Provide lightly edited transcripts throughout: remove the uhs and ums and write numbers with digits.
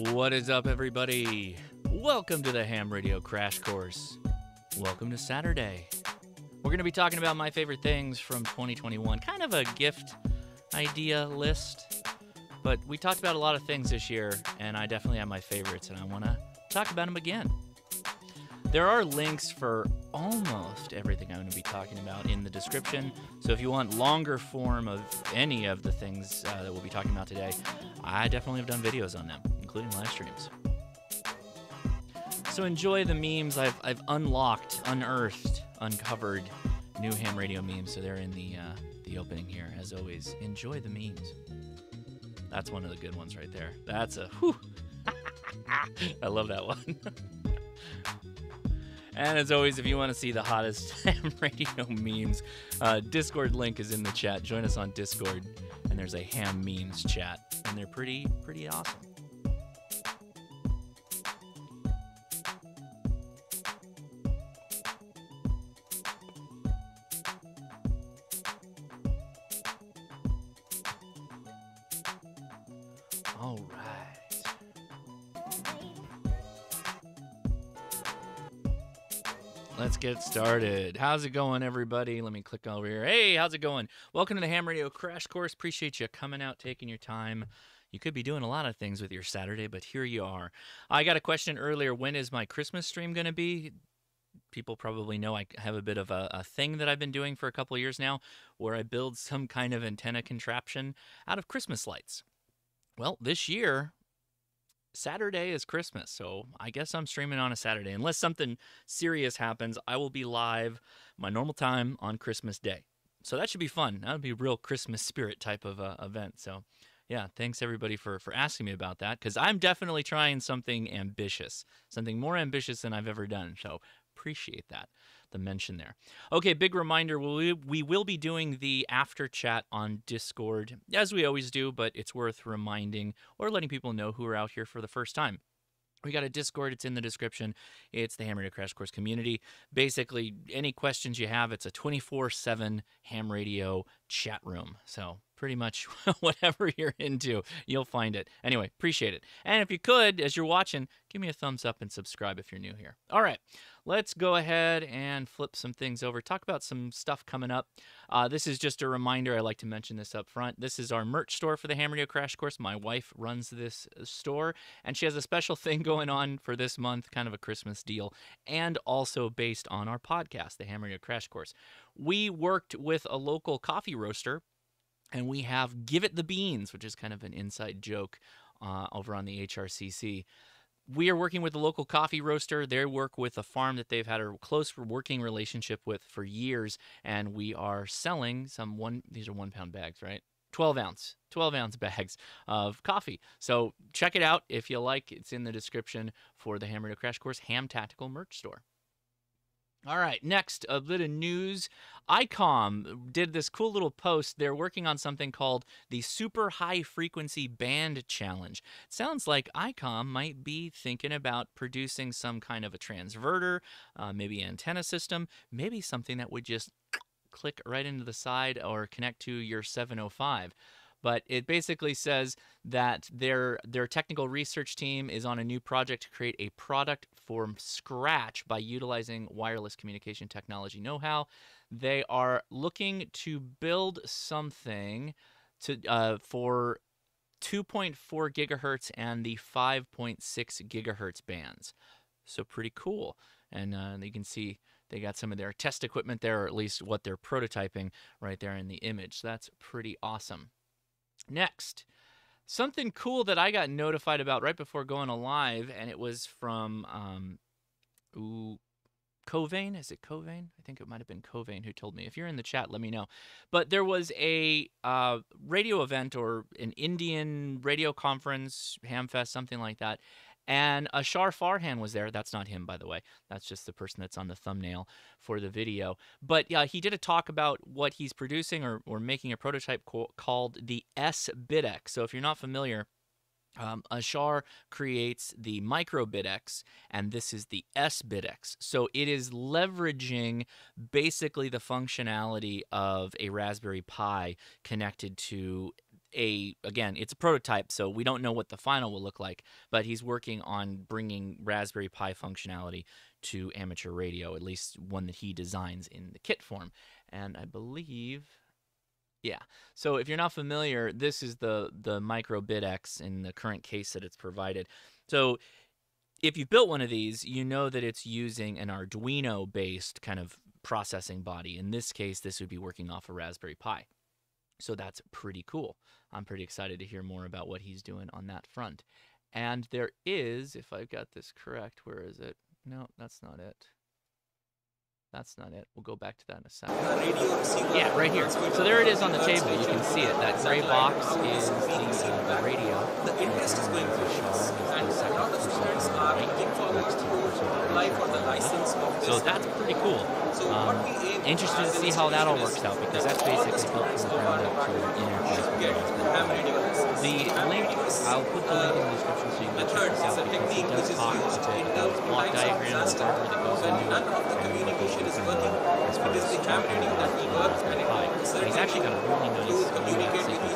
What is up, everybody? Welcome to the Ham Radio Crash Course. Welcome to Saturday. We're going to be talking about my favorite things from 2021. Kind of a gift idea list, but we talked about a lot of things this year, and I definitely have my favorites, and I want to talk about them again. There are links for almost everything I'm going to be talking about in the description, so if you want longer form of any of the things that we'll be talking about today, I definitely have done videos on them, including live streams. So enjoy the memes. I've unlocked, unearthed, uncovered new Ham Radio memes, so they're in the opening here. As always, enjoy the memes. That's one of the good ones right there. That's a whew. I love that one. And as always, if you want to see the hottest Ham Radio memes, Discord link is in the chat. Join us on Discord, and there's a Ham Memes chat, and they're pretty awesome. Let's get started. How's it going, everybody? Let me click over here. Hey, how's it going? Welcome to the Ham Radio Crash Course. Appreciate you coming out, taking your time. You could be doing a lot of things with your Saturday, but here you are. I got a question earlier. When is my Christmas stream going to be? People probably know I have a bit of a thing that I've been doing for a couple of years now where I build some kind of antenna contraption out of Christmas lights. Well, this year, Saturday is Christmas, so I guess I'm streaming on a Saturday. Unless something serious happens, I will be live my normal time on Christmas Day. So that should be fun. That would be a real Christmas spirit type of event. So, yeah, thanks, everybody, for asking me about that, because I'm definitely trying something ambitious, something more ambitious than I've ever done. So appreciate that, the mention there. Okay, big reminder, we will be doing the after chat on Discord, as we always do, but it's worth reminding or letting people know who are out here for the first time. We got a Discord. It's in the description. It's the Ham Radio Crash Course community. Basically, any questions you have, it's a 24/7 Ham Radio chat room. So pretty much whatever you're into, you'll find it. Anyway, appreciate it. And if you could, as you're watching, give me a thumbs up and subscribe if you're new here. All right, let's go ahead and flip some things over, talk about some stuff coming up. This is just a reminder. I like to mention this up front. This is our merch store for the Ham Radio Crash Course. My wife runs this store, and she has a special thing going on for this month, kind of a Christmas deal, and also based on our podcast, the Ham Radio Crash Course. We worked with a local coffee roaster, and we have Give It The Beans, which is kind of an inside joke over on the HRCC. We are working with a local coffee roaster. They work with a farm that they've had a close working relationship with for years, and we are selling some these are 1-pound bags, right? 12-ounce bags of coffee. So check it out if you like. It's in the description for the Ham Radio Crash Course HamTactical merch store. All right, next, a bit of news. ICOM did this cool little post. They're working on something called the Super High Frequency Band Challenge. It sounds like ICOM might be thinking about producing some kind of a transverter, maybe antenna system, maybe something that would just click right into the side or connect to your 705. But it basically says that their technical research team is on a new project to create a product from scratch by utilizing wireless communication technology know-how. They are looking to build something for 2.4 gigahertz and the 5.6 gigahertz bands. So pretty cool. And you can see they got some of their test equipment there, or at least what they're prototyping right there in the image. So that's pretty awesome. Next, something cool that I got notified about right before going live, and it was from Covain. Is it Covain? I think it might have been Covain who told me. If you're in the chat, let me know. But there was a radio event or an Indian radio conference, Hamfest, something like that, and Ashar Farhan was there. That's not him, by the way. That's just the person that's on the thumbnail for the video. But yeah, he did a talk about what he's producing or making a prototype called the sBitx. So if you're not familiar, Ashar creates the Micro-BitX, and this is the sBitx. So it is leveraging basically the functionality of a Raspberry Pi connected to again, it's a prototype, so we don't know what the final will look like, but he's working on bringing Raspberry Pi functionality to amateur radio, at least one that he designs in the kit form. And I believe, yeah. So if you're not familiar, this is the Micro-BitX in the current case that it's provided. So if you've built one of these, you know that it's using an Arduino-based kind of processing body. In this case, this would be working off a Raspberry Pi. So that's pretty cool. I'm pretty excited to hear more about what he's doing on that front. And there is, if I've got this correct, where is it? No, that's not it. That's not it. We'll go back to that in a second. Yeah, right here. So there it is on the table. You can see it. That gray box is the radio. The interest is going to show. And a lot of students are looking forward to apply for the license of this. So that's pretty cool. Interested to see how that all works out, because that's basically built from the ground up to an enterprise. The link, I'll put the link in the description so you can check this out, because it does talk about the block diagram and the hardware that goes into it, and what goes into that as far as the hardware that works on the Pi. And he's actually got a really nice sequence.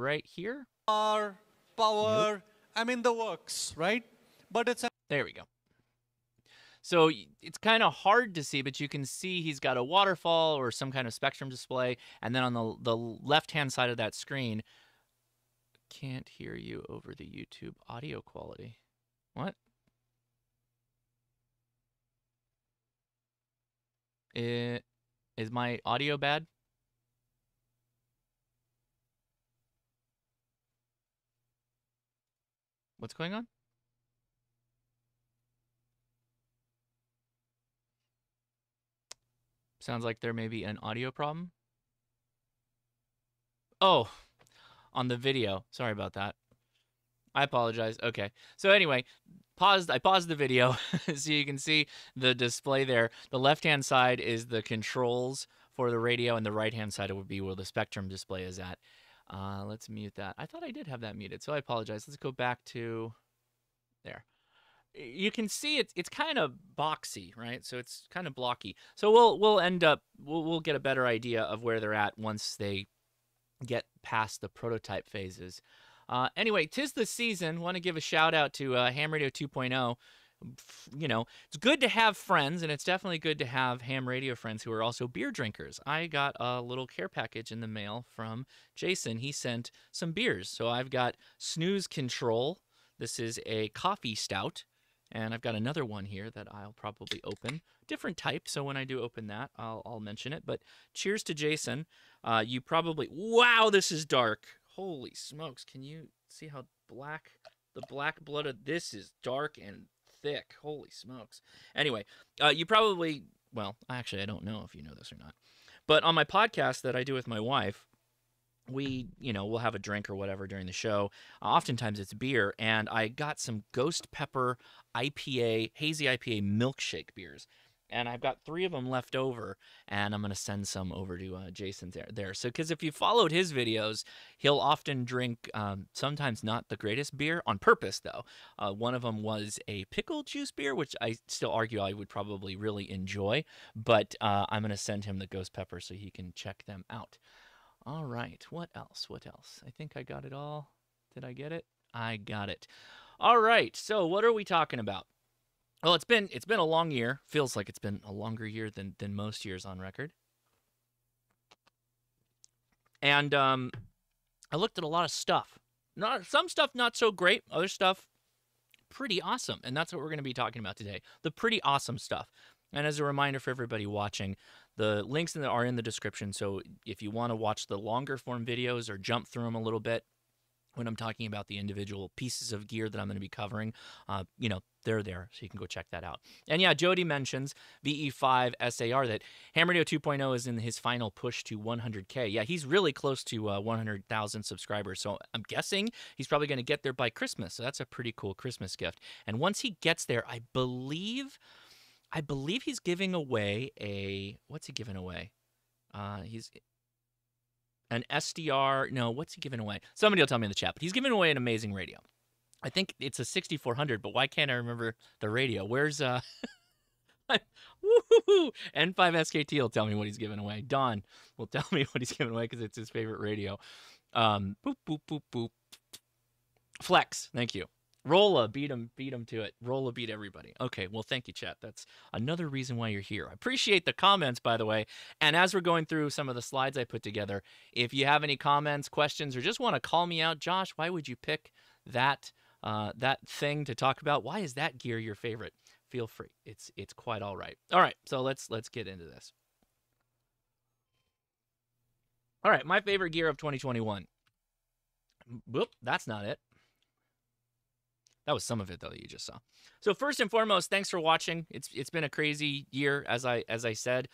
Right here. Power, I mean the works, right? But it's... There we go. So it's kind of hard to see, but you can see he's got a waterfall or some kind of spectrum display. And then on the left-hand side of that screen, can't hear you over the YouTube audio quality. What? Is my audio bad? What's going on? Sounds like there may be an audio problem. Oh, on the video. Sorry about that. I apologize. Okay. So anyway, I paused the video so you can see the display there. The left-hand side is the controls for the radio, and the right-hand side would be where the spectrum display is at. Let's mute that. I thought I did have that muted, so I apologize. Let's go back to there. You can see it's kind of boxy, right? So it's kind of blocky. So we'll get a better idea of where they're at once they get past the prototype phases. Anyway, 'tis the season. Want to give a shout out to Ham Radio 2.0. You know, it's good to have friends, and it's definitely good to have ham radio friends who are also beer drinkers. I got a little care package in the mail from Jason. He sent some beers. So I've got Snooze Control. This is a coffee stout. And I've got another one here that I'll probably open. Different type, so when I do open that, I'll mention it. But cheers to Jason. You probably... Wow, this is dark. Holy smokes. Can you see how black... The black blood of this is dark and thick. Holy smokes. Anyway, you probably... Well, actually, I don't know if you know this or not. But on my podcast that I do with my wife, we, you know, we'll have a drink or whatever during the show. Oftentimes it's beer, and I got some ghost pepper IPA, hazy IPA milkshake beers, and I've got 3 of them left over, and I'm gonna send some over to Jason there. So, because if you followed his videos, he'll often drink sometimes not the greatest beer on purpose though. One of them was a pickle juice beer, which I still argue I would probably really enjoy, but I'm gonna send him the ghost pepper so he can check them out. All right, what else? What else? I think I got it all. Did I get it? I got it. All right, so what are we talking about? Well, it's been a long year. Feels like it's been a longer year than most years on record. And I looked at a lot of stuff. Some stuff not so great. Other stuff pretty awesome. And that's what we're going to be talking about today, the pretty awesome stuff. And as a reminder for everybody watching, the links are in the description. So if you want to watch the longer form videos or jump through them a little bit, when I'm talking about the individual pieces of gear that I'm going to be covering, you know, they're there, so you can go check that out. And yeah, Jody mentions VE5 SAR that Ham Radio 2.0 is in his final push to 100K. Yeah, he's really close to 100,000 subscribers, so I'm guessing he's probably going to get there by Christmas. So that's a pretty cool Christmas gift. And once he gets there, I believe he's giving away a... What's he giving away? He's... An SDR, no, what's he giving away? Somebody will tell me in the chat, but he's giving away an amazing radio. I think it's a 6400, but why can't I remember the radio? Where's Woohoo! N5SKT will tell me what he's giving away. Don will tell me what he's giving away because it's his favorite radio. Boop, boop, boop, boop. Flex, thank you. Rolla, beat him to it. Rolla beat everybody. Okay, well, thank you, chat. That's another reason why you're here. I appreciate the comments, by the way. And as we're going through some of the slides I put together, if you have any comments, questions, or just want to call me out, Josh, why would you pick that that thing to talk about? Why is that gear your favorite? Feel free. It's quite all right. All right, so let's get into this. All right, my favorite gear of 2021. Whoop, that's not it. That was some of it though that you just saw. So first and foremost, thanks for watching. It's been a crazy year, as I said.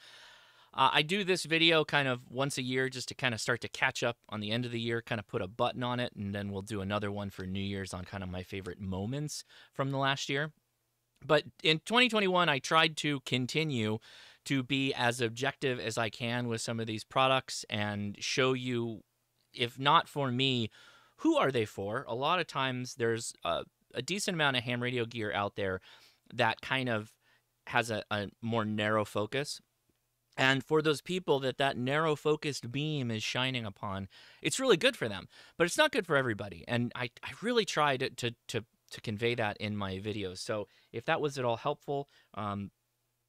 I do this video kind of once a year just to kind of start to catch up on the end of the year, kind of put a button on it, and then we'll do another one for New Year's on kind of my favorite moments from the last year. But in 2021, I tried to continue to be as objective as I can with some of these products and show you, if not for me, who are they for? A lot of times there's a decent amount of ham radio gear out there that kind of has a more narrow focus. And for those people that narrow focused beam is shining upon, it's really good for them, but it's not good for everybody. And I really tried to convey that in my videos. So if that was at all helpful,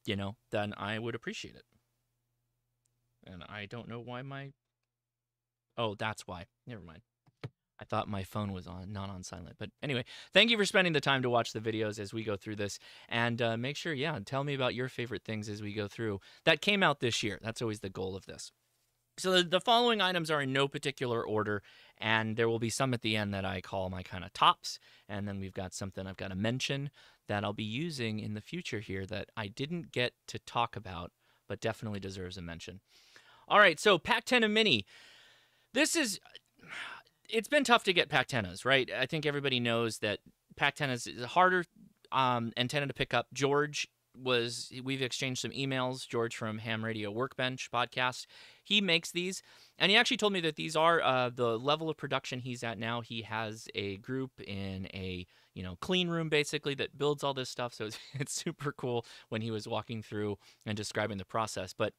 you know, then I would appreciate it. And I don't know why my... Oh, that's why. Never mind. I thought my phone was on, not on silent. But anyway, thank you for spending the time to watch the videos as we go through this. And make sure, yeah, tell me about your favorite things as we go through. That came out this year. That's always the goal of this. So the following items are in no particular order, and there will be some at the end that I call my kind of tops. And then we've got something I've got to mention that I'll be using in the future here that I didn't get to talk about, but definitely deserves a mention. All right, so Packtenna Mini. This is... It's been tough to get Packtennas, right? I think everybody knows that Packtennas is a harder antenna to pick up. George was, we've exchanged some emails, George from Ham Radio Workbench podcast. He makes these, and he actually told me that these are the level of production he's at now. He has a group in a, you know, clean room basically that builds all this stuff, so it's super cool when he was walking through and describing the process. But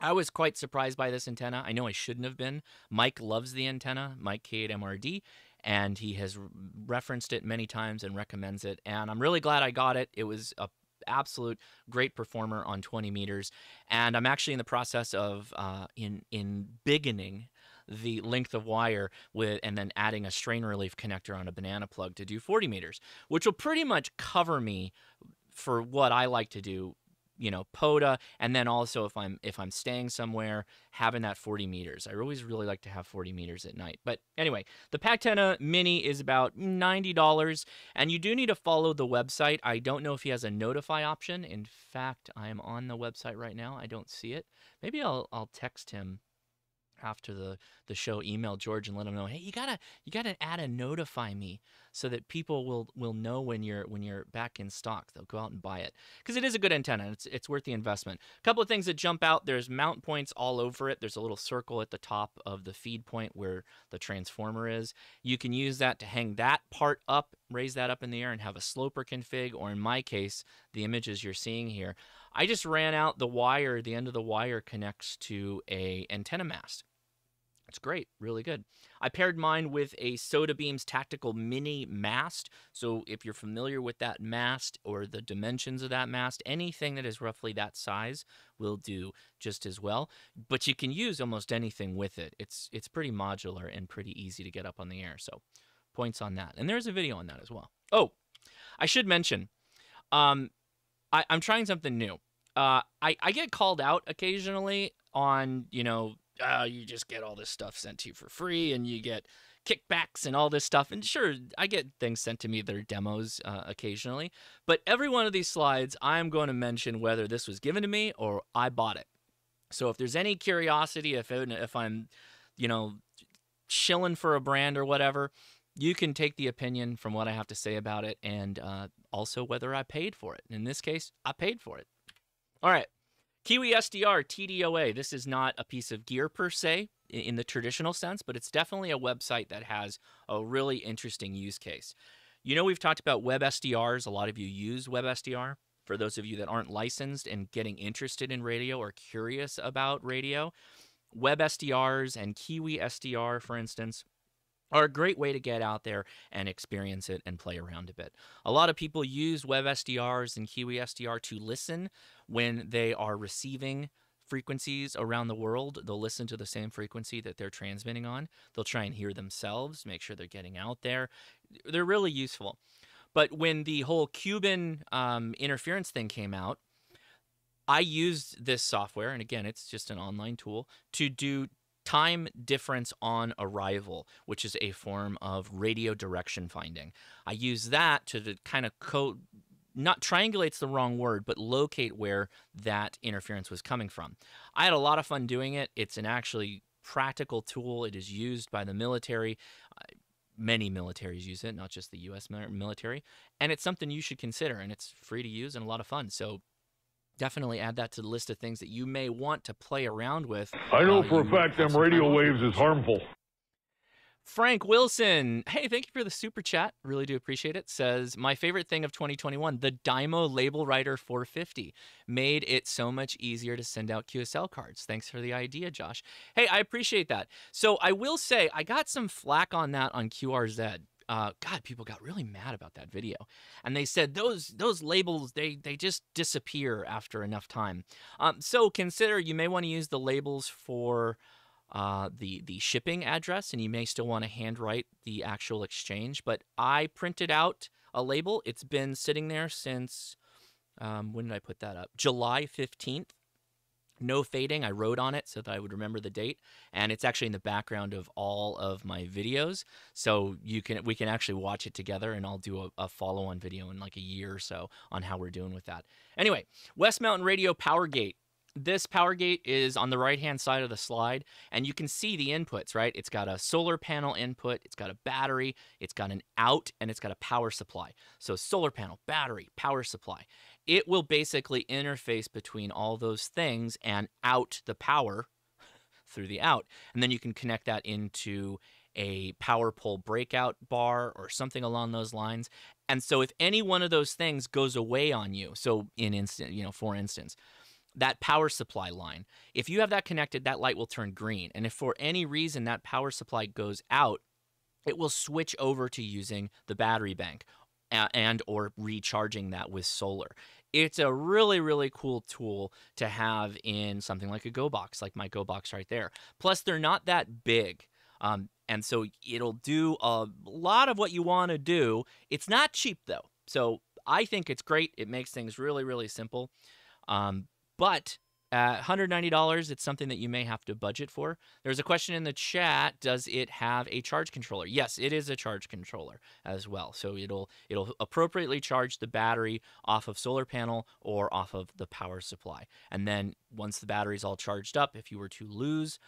I was quite surprised by this antenna. I know I shouldn't have been. Mike loves the antenna, Mike K8MRD, and he has referenced it many times and recommends it. And I'm really glad I got it. It was an absolute great performer on 20 meters. And I'm actually in the process of in biggening the length of wire with, and then adding a strain relief connector on a banana plug to do 40 meters, which will pretty much cover me for what I like to do, you know, POTA, and then also if I'm staying somewhere, having that 40 meters. I always really like to have 40 meters at night. But anyway, the Packtenna Mini is about $90, and you do need to follow the website. I don't know if he has a notify option. In fact, I'm on the website right now. I don't see it. Maybe I'll text him after the show, email George and let him know, hey, you gotta add a notify me so that people will know when you're back in stock. They'll go out and buy it because it is a good antenna. And it's worth the investment. A couple of things that jump out: there's mount points all over it. There's a little circle at the top of the feed point where the transformer is. You can use that to hang that part up, raise that up in the air, and have a sloper config. Or in my case, the images you're seeing here, I just ran out the wire. The end of the wire connects to a antenna mast. It's great, really good. I paired mine with a Soda Beams Tactical Mini mast. So if you're familiar with that mast or the dimensions of that mast, anything that is roughly that size will do just as well. But you can use almost anything with it. It's pretty modular and pretty easy to get up on the air. So points on that. And there's a video on that as well. Oh, I should mention, I'm trying something new. I get called out occasionally on, you know, you just get all this stuff sent to you for free and you get kickbacks and all this stuff. And sure, I get things sent to me that are demos occasionally. But every one of these slides, I'm going to mention whether this was given to me or I bought it. So if there's any curiosity, if I'm, you know, chilling for a brand or whatever, you can take the opinion from what I have to say about it and also whether I paid for it. In this case, I paid for it. All right. Kiwi SDR TDOA. This is not a piece of gear per se in the traditional sense, but it's definitely a website that has a really interesting use case. You know, we've talked about WebSDRs. A lot of you use WebSDR. for those of you that aren't licensed and getting interested in radio or curious about radio. Web SDRs and Kiwi SDR, for instance, are a great way to get out there and experience it and play around a bit. A lot of people use Web SDRs and Kiwi SDR to listen when they are receiving frequencies around the world. They'll listen to the same frequency that they're transmitting on. They'll try and hear themselves, make sure they're getting out there. They're really useful. But when the whole Cuban interference thing came out, I used this software, and again, it's just an online tool, to do time difference on arrival, which is a form of radio direction finding. I use that to kind of code, not triangulate's the wrong word, but locate where that interference was coming from. I had a lot of fun doing it. It's an actually practical tool. It is used by the military. Many militaries use it, not just the U.S. military. And it's something you should consider, and it's free to use and a lot of fun. So definitely add that to the list of things that you may want to play around with. I know for a fact them radio waves is harmful. Frank Wilson, hey, thank you for the super chat. Really do appreciate it. Says, my favorite thing of 2021, the Dymo Label Writer 450 made it so much easier to send out QSL cards. Thanks for the idea, Josh. Hey, I appreciate that. So I will say I got some flack on that on QRZ. God, people got really mad about that video. And they said those labels, they just disappear after enough time. So consider you may want to use the labels for the shipping address, and you may still want to handwrite the actual exchange. But I printed out a label. It's been sitting there since, when did I put that up? July 15th. No fading. I wrote on it so that I would remember the date, and it's actually in the background of all of my videos, so we can actually watch it together, and I'll do a follow-on video in like a year or so on how we're doing with that. Anyway, West Mountain Radio power gate. This power gate is on the right-hand side of the slide, and you can see the inputs, right? It's got a solar panel input, it's got a battery, it's got an out, and it's got a power supply. So solar panel, battery, power supply. It will basically interface between all those things and out the power through the out. And then you can connect that into a power pole breakout bar or something along those lines. And so if any one of those things goes away on you, so for instance, that power supply line, if you have that connected, that light will turn green. And if for any reason that power supply goes out, it will switch over to using the battery bank and or recharging that with solar. It's a really, really cool tool to have in something like a Go Box, like my Go Box right there. Plus, they're not that big. And so it'll do a lot of what you want to do. It's not cheap, though. So I think it's great. It makes things really, really simple. But at $190, it's something that you may have to budget for. There's a question in the chat, does it have a charge controller? Yes, it is a charge controller as well. So it'll appropriately charge the battery off of solar panel or off of the power supply. And then once the battery's all charged up, if you were to lose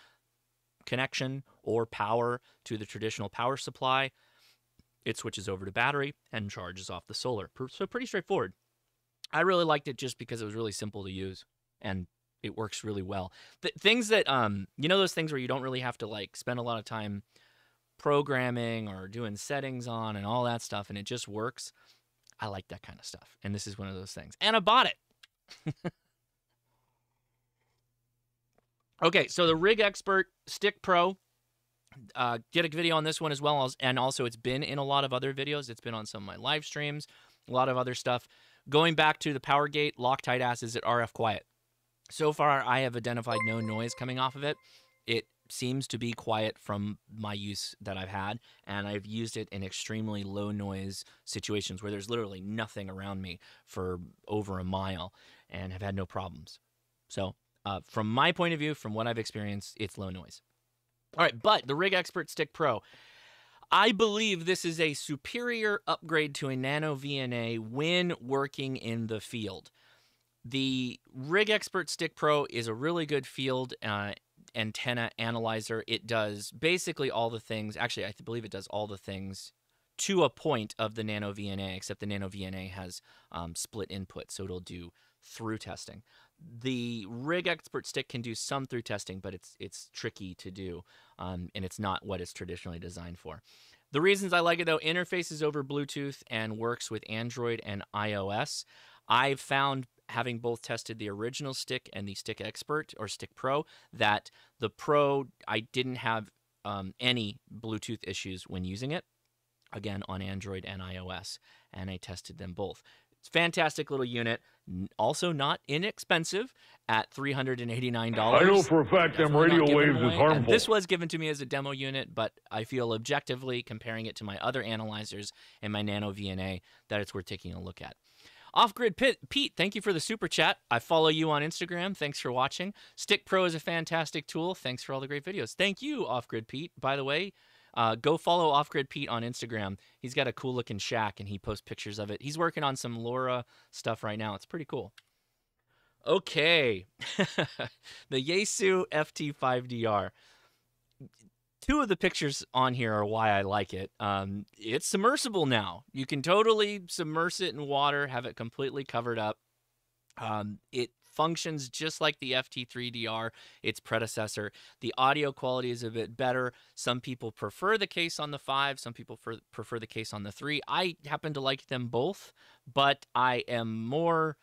connection or power to the traditional power supply, it switches over to battery and charges off the solar. So pretty straightforward. I really liked it just because it was really simple to use and it works really well. The things that, you know, those things where you don't really have to like spend a lot of time programming or doing settings on and all that stuff, and it just works. I like that kind of stuff. And this is one of those things. And I bought it. Okay, so the Rig Expert Stick Pro. Did a video on this one as well. And also it's been in a lot of other videos. It's been on some of my live streams, a lot of other stuff. Going back to the power gate, Loctite asses at RF quiet. So far, I have identified no noise coming off of it. It seems to be quiet from my use that I've had, and I've used it in extremely low noise situations where there's literally nothing around me for over a mile and have had no problems. So from my point of view, from what I've experienced, it's low noise. All right, but the Rig Expert Stick Pro. I believe this is a superior upgrade to a Nano VNA when working in the field. The Rig Expert Stick Pro is a really good field antenna analyzer. It does basically all the things. Actually, I believe it does all the things to a point of the Nano VNA, except the Nano VNA has split input, so it'll do through testing. The Rig Expert Stick can do some through testing, but it's tricky to do, and it's not what it's traditionally designed for. The reasons I like it, though, interfaces over Bluetooth and works with Android and iOS. I've found, having both tested the original stick and the Stick Expert or Stick Pro, that the Pro, I didn't have any Bluetooth issues when using it, again, on Android and iOS, and I tested them both. It's a fantastic little unit, also not inexpensive at $389. I know for a fact them radio waves is harmful. And this was given to me as a demo unit, but I feel objectively, comparing it to my other analyzers and my Nano VNA, that it's worth taking a look at. Off-Grid Pete, thank you for the super chat. I follow you on Instagram. Thanks for watching. Stick Pro is a fantastic tool. Thanks for all the great videos. Thank you, Off-Grid Pete. By the way, go follow Off-Grid Pete on Instagram. He's got a cool-looking shack, and he posts pictures of it. He's working on some LoRa stuff right now. It's pretty cool. Okay. The Yaesu FT5DR. Two of the pictures on here are why I like it. It's submersible now. You can totally submerse it in water, have it completely covered up. It functions just like the FT3DR, its predecessor. The audio quality is a bit better. Some people prefer the case on the 5. Some people prefer the case on the 3. I happen to like them both, but I am more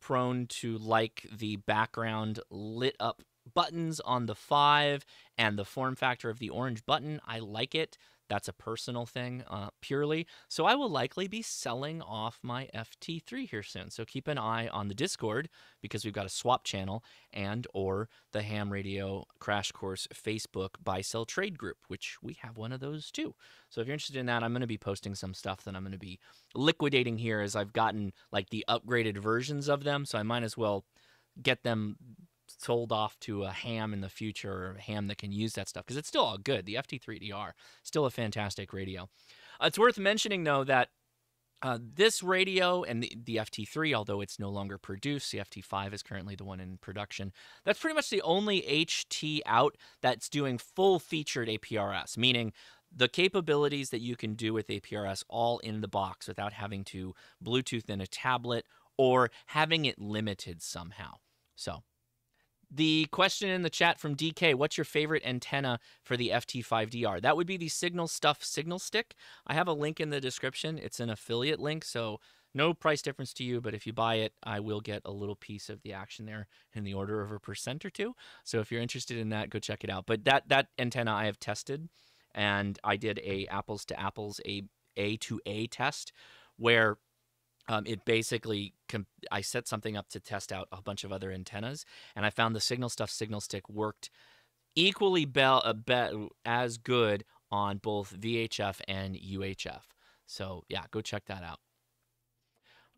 prone to like the background lit up buttons on the 5 and the form factor of the orange button. I like it. That's a personal thing, purely. So I will likely be selling off my FT3 here soon. So keep an eye on the Discord, because we've got a swap channel, and or the Ham Radio Crash Course Facebook buy sell trade group, which we have one of those too. So if you're interested in that, I'm going to be posting some stuff that I'm going to be liquidating here, as I've gotten like the upgraded versions of them. So I might as well get them sold off to a ham in the future, or a ham that can use that stuff, because it's still all good. The FT3DR, still a fantastic radio. It's worth mentioning, though, that this radio and the FT3, although it's no longer produced, the FT5 is currently the one in production. That's pretty much the only HT out that's doing full-featured APRS, meaning the capabilities that you can do with APRS all in the box without having to Bluetooth in a tablet or having it limited somehow. So the question in the chat from DK, what's your favorite antenna for the FT5DR? That would be the Signal Stuff Signal Stick. I have a link in the description. It's an affiliate link, so no price difference to you, but if you buy it, I will get a little piece of the action there in the order of 1% or 2%. So if you're interested in that, go check it out. But that antenna I have tested, and I did a apples to apples, A to A test, where it basically, I set something up to test out a bunch of other antennas, and I found the Signal Stuff Signal Stick worked equally as good on both VHF and UHF. So yeah, go check that out.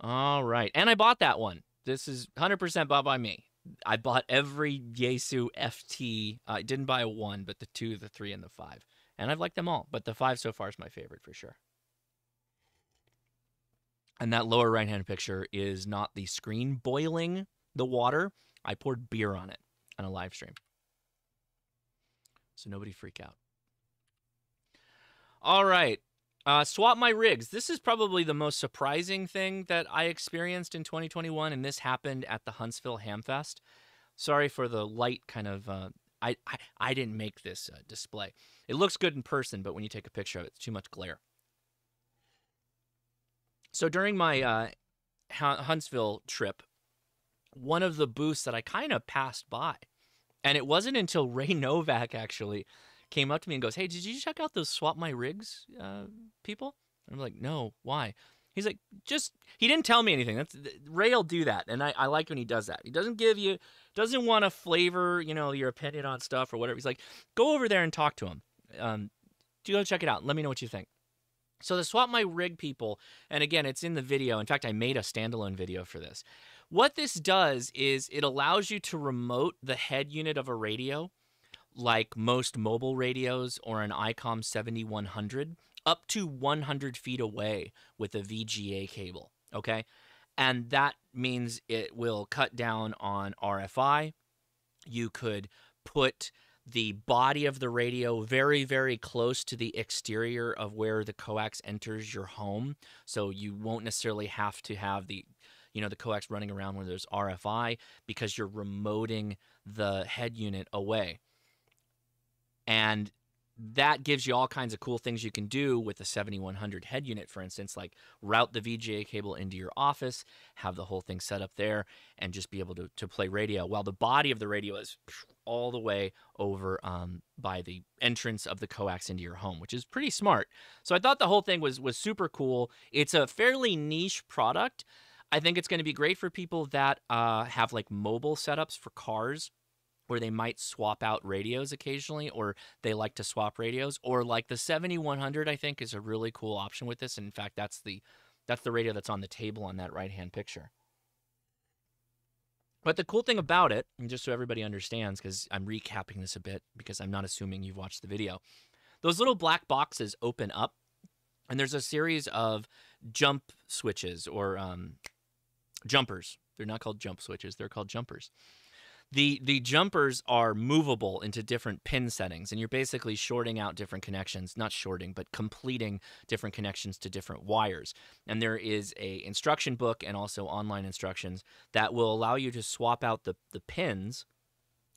All right, and I bought that one. This is 100% bought by me. I bought every Yaesu FT. I didn't buy one, but the 2, the 3, and the 5. And I've liked them all, but the 5 so far is my favorite for sure. And that lower right-hand picture is not the screen boiling the water. I poured beer on it on a live stream. So nobody freak out. All right. Swap My Rigs. This is probably the most surprising thing that I experienced in 2021, and this happened at the Huntsville Hamfest. Sorry for the light kind of... I didn't make this display. It looks good in person, but when you take a picture of it, it's too much glare. So during my Huntsville trip, one of the booths that I kind of passed by, and it wasn't until Ray Novak actually came up to me and goes, hey, did you check out those Swap My Rigs people? And I'm like, no, why? He's like, just, he didn't tell me anything. Ray'll do that, and I like when he does that. He doesn't give you, doesn't want to flavor, you know, your opinion on stuff or whatever. He's like, go over there and talk to him. Do go check it out. Let me know what you think. So the Swap My Rig people, and again, it's in the video. In fact, I made a standalone video for this. What this does is it allows you to remote the head unit of a radio, like most mobile radios or an ICOM 7100, up to 100 feet away with a VGA cable, okay? And that means it will cut down on RFI. You could put the body of the radio very, very close to the exterior of where the coax enters your home. So you won't necessarily have to have the, you know, the coax running around when there's RFI, because you're remoting the head unit away. And that gives you all kinds of cool things you can do with a 7100 head unit, for instance, like route the VGA cable into your office, have the whole thing set up there, and just be able to play radio while the body of the radio is all the way over by the entrance of the coax into your home, which is pretty smart. So I thought the whole thing was super cool. It's a fairly niche product. I think it's going to be great for people that have like mobile setups for cars, where they might swap out radios occasionally, or they like to swap radios, or like the 7100, I think, is a really cool option with this. And in fact, that's the radio that's on the table on that right-hand picture. But the cool thing about it, and just so everybody understands, because I'm recapping this a bit, because I'm not assuming you've watched the video, those little black boxes open up, and there's a series of jump switches or jumpers. They're not called jump switches, they're called jumpers. The jumpers are movable into different pin settings, and you're basically shorting out different connections, not shorting, but completing different connections to different wires. And there is a instruction book and also online instructions that will allow you to swap out the pins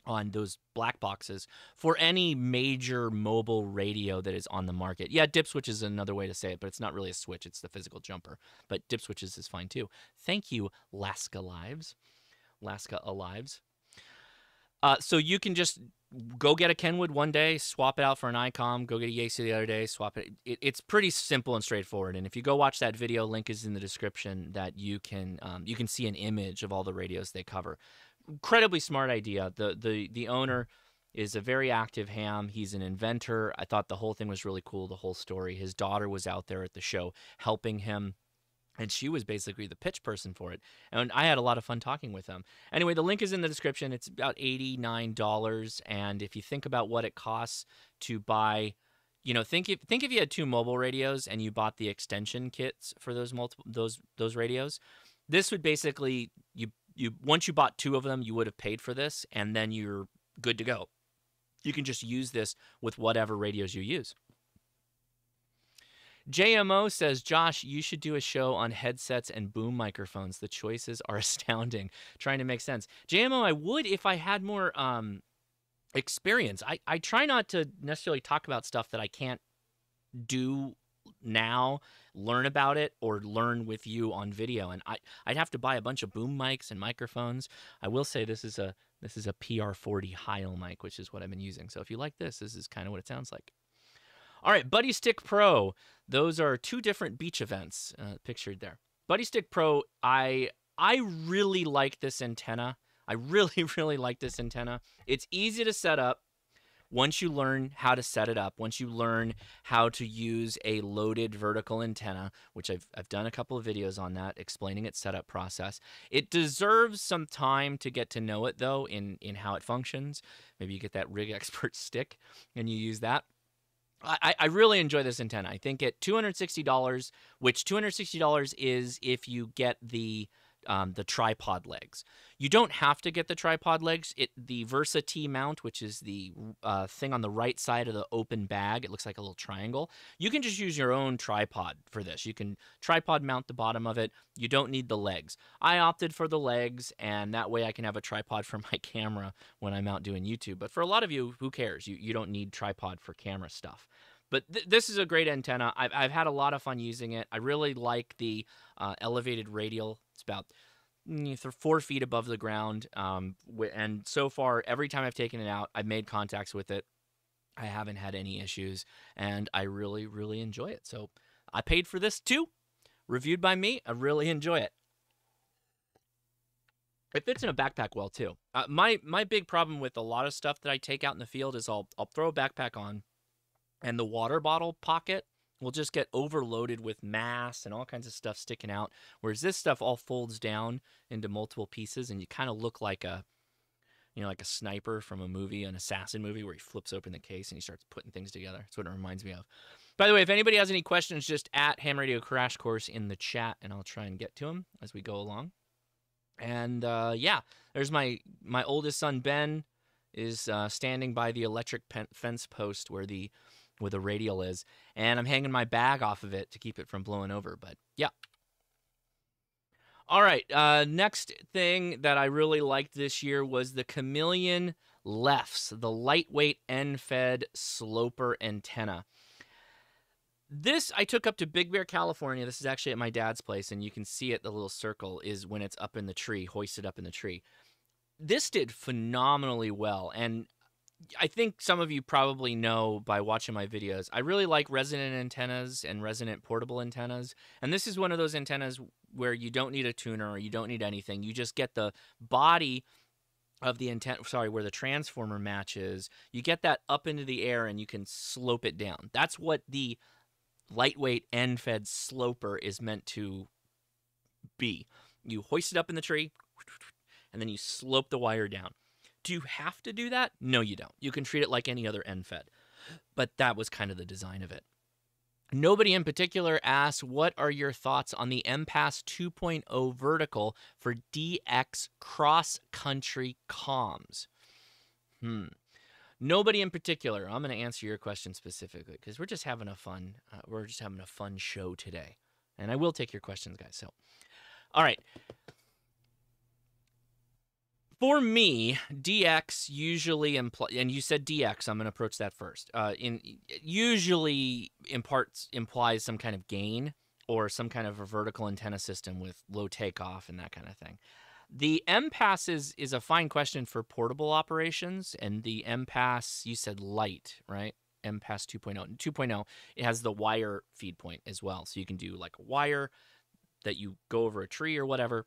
on those black boxes for any major mobile radio that is on the market. Yeah, dip switch is another way to say it, but it's not really a switch, it's the physical jumper. But dip switches is fine too. Thank you, Laska Lives. Laska Alives. So you can just go get a Kenwood one day, swap it out for an ICOM, go get a Yaesu the other day, swap it. It's pretty simple and straightforward. And if you go watch that video, link is in the description, that you can see an image of all the radios they cover. Incredibly smart idea. The owner is a very active ham. He's an inventor. I thought the whole thing was really cool, the whole story. His daughter was out there at the show helping him, and she was basically the pitch person for it. And I had a lot of fun talking with them. Anyway, the link is in the description. It's about $89. And if you think about what it costs to buy, you know, think if you had two mobile radios and you bought the extension kits for those those radios, this would basically, you once you bought two of them, you would have paid for this, and then you're good to go. You can just use this with whatever radios you use. JMO says, Josh, you should do a show on headsets and boom microphones. The choices are astounding. Trying to make sense. JMO, I would if I had more experience. I try not to necessarily talk about stuff that I can't do now, learn about it, or learn with you on video. And I'd have to buy a bunch of boom mics and microphones. I will say this is a PR40 Heil mic, which is what I've been using. So if you like this, this is kind of what it sounds like. All right, BuddyStick Pro. Those are two different beach events pictured there. BuddyStick Pro, I really like this antenna. I really, really like this antenna. It's easy to set up once you learn how to set it up, once you learn how to use a loaded vertical antenna, which I've done a couple of videos on that, explaining its setup process. It deserves some time to get to know it, though, in how it functions. Maybe you get that Rig Expert Stick and you use that. I really enjoy this antenna. I think at $260, which $260 is if you get the tripod legs. You don't have to get the tripod legs. The Versa T mount, which is the thing on the right side of the open bag, it looks like a little triangle. You can just use your own tripod for this. You can tripod mount the bottom of it. You don't need the legs. I opted for the legs, and that way I can have a tripod for my camera when I'm out doing YouTube. But for a lot of you, who cares? You don't need tripod for camera stuff. But this is a great antenna. I've had a lot of fun using it. I really like the elevated radial. It's about 4 feet above the ground. And so far, every time I've taken it out, I've made contacts with it. I haven't had any issues, and I really, really enjoy it. So I paid for this too. Reviewed by me. I really enjoy it. It fits in a backpack well too. My big problem with a lot of stuff that I take out in the field is I'll throw a backpack on, and the water bottle pocket will just get overloaded with mass and all kinds of stuff sticking out, whereas this stuff all folds down into multiple pieces, and you kind of look like a, you know, like a sniper from a movie, an assassin movie, where he flips open the case and he starts putting things together. That's what it reminds me of. By the way, if anybody has any questions, just at Ham Radio Crash Course in the chat, and I'll try and get to them as we go along. And yeah, there's my oldest son Ben is standing by the electric fence post where the radial is, and I'm hanging my bag off of it to keep it from blowing over, but yeah. All right, next thing that I really liked this year was the Chameleon LEFS, the lightweight N-fed sloper antenna. This I took up to Big Bear, California. This is actually at my dad's place, and you can see it, the little circle is when it's up in the tree, hoisted up in the tree. This did phenomenally well, and I think some of you probably know by watching my videos, I really like resonant antennas and resonant portable antennas, and this is one of those antennas where you don't need a tuner or you don't need anything. You just get the body of the antenna, sorry, where the transformer matches, you get that up into the air and you can slope it down. That's what the lightweight N-fed sloper is meant to be. You hoist it up in the tree, and then you slope the wire down. Do you have to do that? No, you don't. You can treat it like any other N-fed. But that was kind of the design of it. Nobody in particular asks, what are your thoughts on the MPass 2.0 vertical for DX cross-country comms? Nobody in particular. I'm going to answer your question specifically because we're just having a fun, show today, and I will take your questions, guys. So, all right. For me, DX usually implies, and you said DX, I'm going to approach that first. It usually implies some kind of gain or some kind of a vertical antenna system with low takeoff and that kind of thing. The MPass is a fine question for portable operations, and the MPass, you said light, right? MPass 2.0. 2.0, it has the wire feed point as well, so you can do like a wire that you go over a tree or whatever.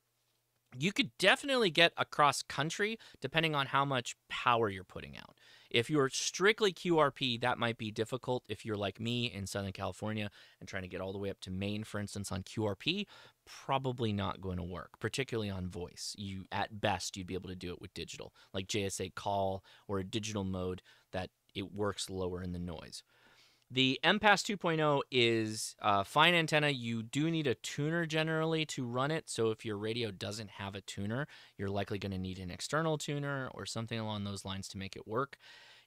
You could definitely get across country depending on how much power you're putting out. If you're strictly QRP, that might be difficult. If you're like me in Southern California and trying to get all the way up to Maine, for instance, on QRP, probably not going to work, particularly on voice. You, at best, you'd be able to do it with digital, like JSA call or a digital mode that it works lower in the noise. The MPass 2.0 is a fine antenna. You do need a tuner generally to run it. So if your radio doesn't have a tuner, you're likely going to need an external tuner or something along those lines to make it work.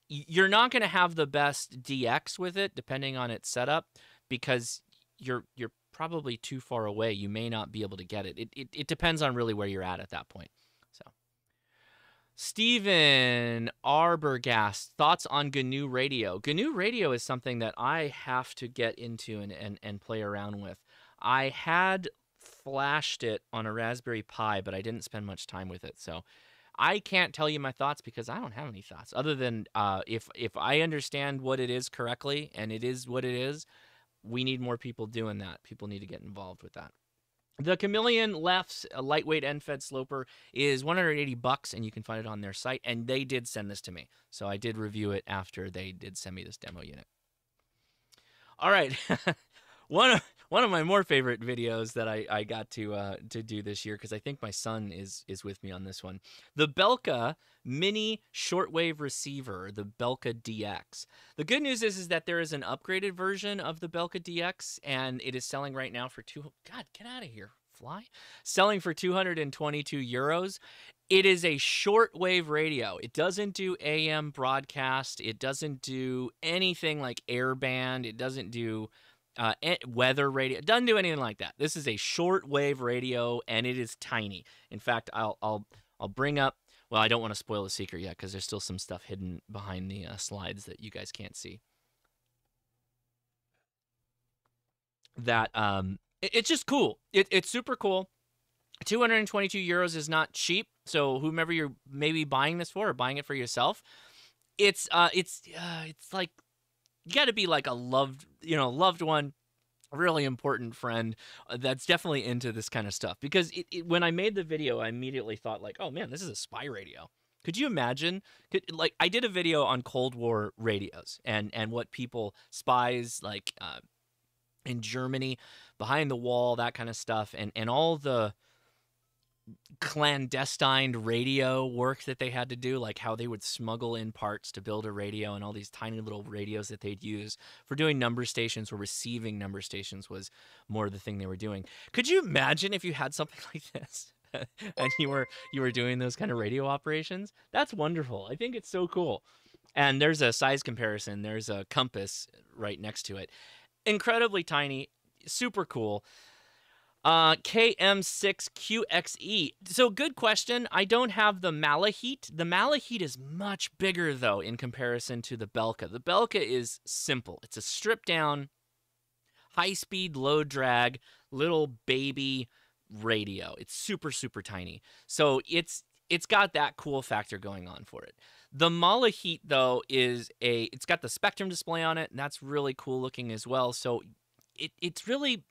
You're not going to have the best DX with it, depending on its setup, because you're probably too far away. You may not be able to get it. It depends on really where you're at that point. Steven Arbergast, thoughts on GNU Radio. GNU Radio is something that I have to get into and play around with. I had flashed it on a Raspberry Pi, but I didn't spend much time with it. So I can't tell you my thoughts because I don't have any thoughts other than if I understand what it is correctly, and it is what it is, we need more people doing that. People need to get involved with that. The Chameleon LEFS, a lightweight N-fed sloper, is $180, and you can find it on their site. And they did send this to me, so I did review it after they did send me this demo unit. All right, one of my more favorite videos that I got to do this year, because I think my son is with me on this one. The Belka Mini shortwave receiver, the Belka DX. The good news is that there is an upgraded version of the Belka DX, and it is selling right now for $222 euros. It is a shortwave radio. It doesn't do AM broadcast. It doesn't do anything like airband. It doesn't do weather radio. It doesn't do anything like that. This is a shortwave radio, and it is tiny. In fact, I'll bring up. Well, I don't want to spoil the secret yet because there's still some stuff hidden behind the slides that you guys can't see. That it's just cool. It's super cool. 222 euros is not cheap. So whomever you're maybe buying this for or buying it for yourself, it's like you got to be like a loved one. A really important friend that's definitely into this kind of stuff, because when I made the video, I immediately thought like, oh man, this is a spy radio. Could you imagine? Like I did a video on Cold War radios and what people, spies like in Germany, behind the wall, that kind of stuff, and all the clandestine radio work that they had to do, like how they would smuggle in parts to build a radio, and all these tiny little radios that they'd use for doing number stations or receiving number stations was more the thing they were doing. Could you imagine if you had something like this and you were doing those kind of radio operations? That's wonderful. I think it's so cool. And there's a size comparison. There's a compass right next to it. Incredibly tiny, super cool. KM6QXE. So good question. I don't have the Malachite. The Malachite is much bigger, though, in comparison to the Belka. The Belka is simple. It's a stripped down, high speed, low drag, little baby radio. It's super, super tiny. So it's got that cool factor going on for it. The Malachite, though, it's got the Spectrum display on it, and that's really cool looking as well. So it's really...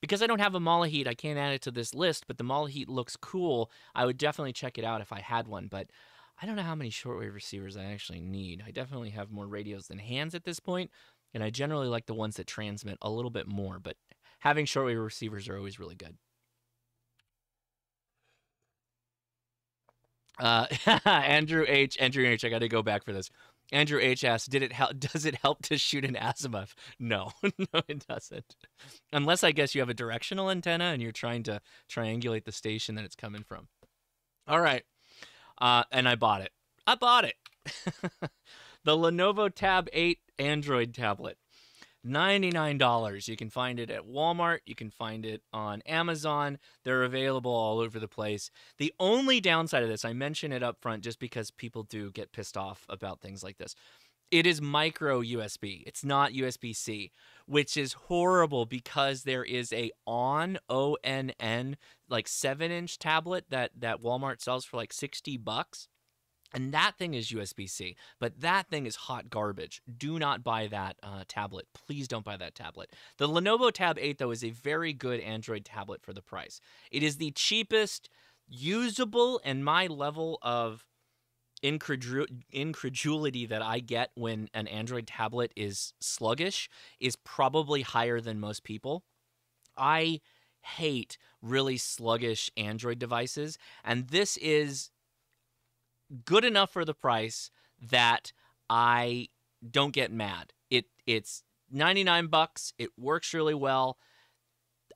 Because I don't have a Malachite, I can't add it to this list, but the Malachite looks cool. I would definitely check it out if I had one, but I don't know how many shortwave receivers I actually need. I definitely have more radios than hands at this point, and I generally like the ones that transmit a little bit more, but having shortwave receivers are always really good. Andrew H, I got to go back for this. Andrew H asks, does it help to shoot an azimuth? No, no, it doesn't. Unless I guess you have a directional antenna and you're trying to triangulate the station that it's coming from. All right. And I bought it. I bought it. The Lenovo Tab 8 Android tablet. $99. You can find it at Walmart. You can find it on Amazon. They're available all over the place. The only downside of this, I mention it up front just because people do get pissed off about things like this. It is micro USB. It's not USB-C, which is horrible because there is a ONN, like 7-inch tablet that Walmart sells for like $60. And that thing is USB-C, but that thing is hot garbage. Do not buy that tablet. Please don't buy that tablet. The Lenovo Tab 8, though, is a very good Android tablet for the price. It is the cheapest, usable, and my level of incredulity that I get when an Android tablet is sluggish is probably higher than most people. I hate really sluggish Android devices, and this is... good enough for the price that I don't get mad. It's $99. It works really well.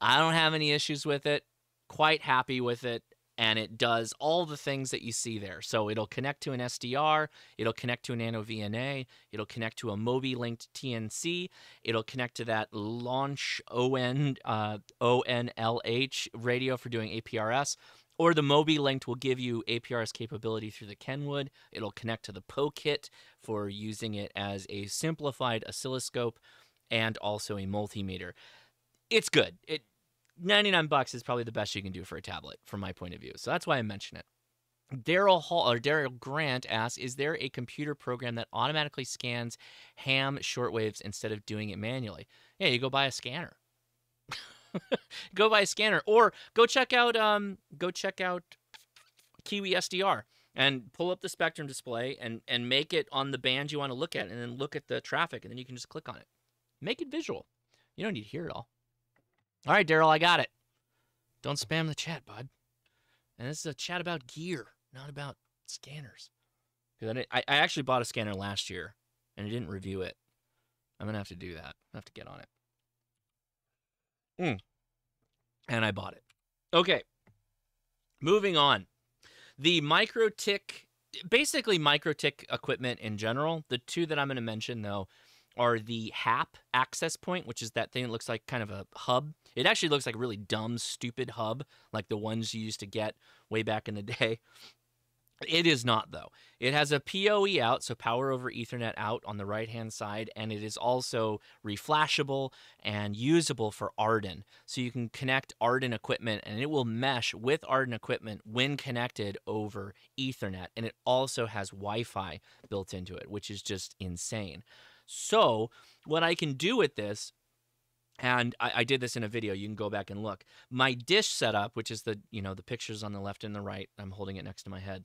I don't have any issues with it. Quite happy with it. And it does all the things that you see there. So it'll connect to an SDR. It'll connect to a Nano VNA. It'll connect to a Mobi-linked TNC. It'll connect to that Launch ONLH radio for doing APRS. Or the Mobi-linked will give you APRS capability through the Kenwood. It'll connect to the PoKit for using it as a simplified oscilloscope and also a multimeter. It's good. $99 is probably the best you can do for a tablet, from my point of view. So that's why I mention it. Daryl Grant asks, is there a computer program that automatically scans ham shortwaves instead of doing it manually? Yeah, you go buy a scanner. Go buy a scanner, or go check out Kiwi SDR and pull up the Spectrum display and make it on the band you want to look at, and then look at the traffic, and then you can just click on it. Make it visual. You don't need to hear it all. All right, Daryl, I got it. Don't spam the chat, bud. And this is a chat about gear, not about scanners. I actually bought a scanner last year, and I didn't review it. I'm gonna have to do that. I have to get on it. And I bought it. Okay, moving on. The MikroTik, basically MikroTik equipment in general. The two that I'm going to mention, though, are the HAP access point, which is that thing that looks like kind of a hub. It actually looks like a really dumb, stupid hub, like the ones you used to get way back in the day. It is not, though. It has a PoE out, so power over Ethernet out on the right-hand side, and it is also reflashable and usable for AREDN. So you can connect AREDN equipment, and it will mesh with AREDN equipment when connected over Ethernet, and it also has Wi-Fi built into it, which is just insane. So what I can do with this, and I did this in a video. You can go back and look. My dish setup, which is the pictures on the left and the right. I'm holding it next to my head.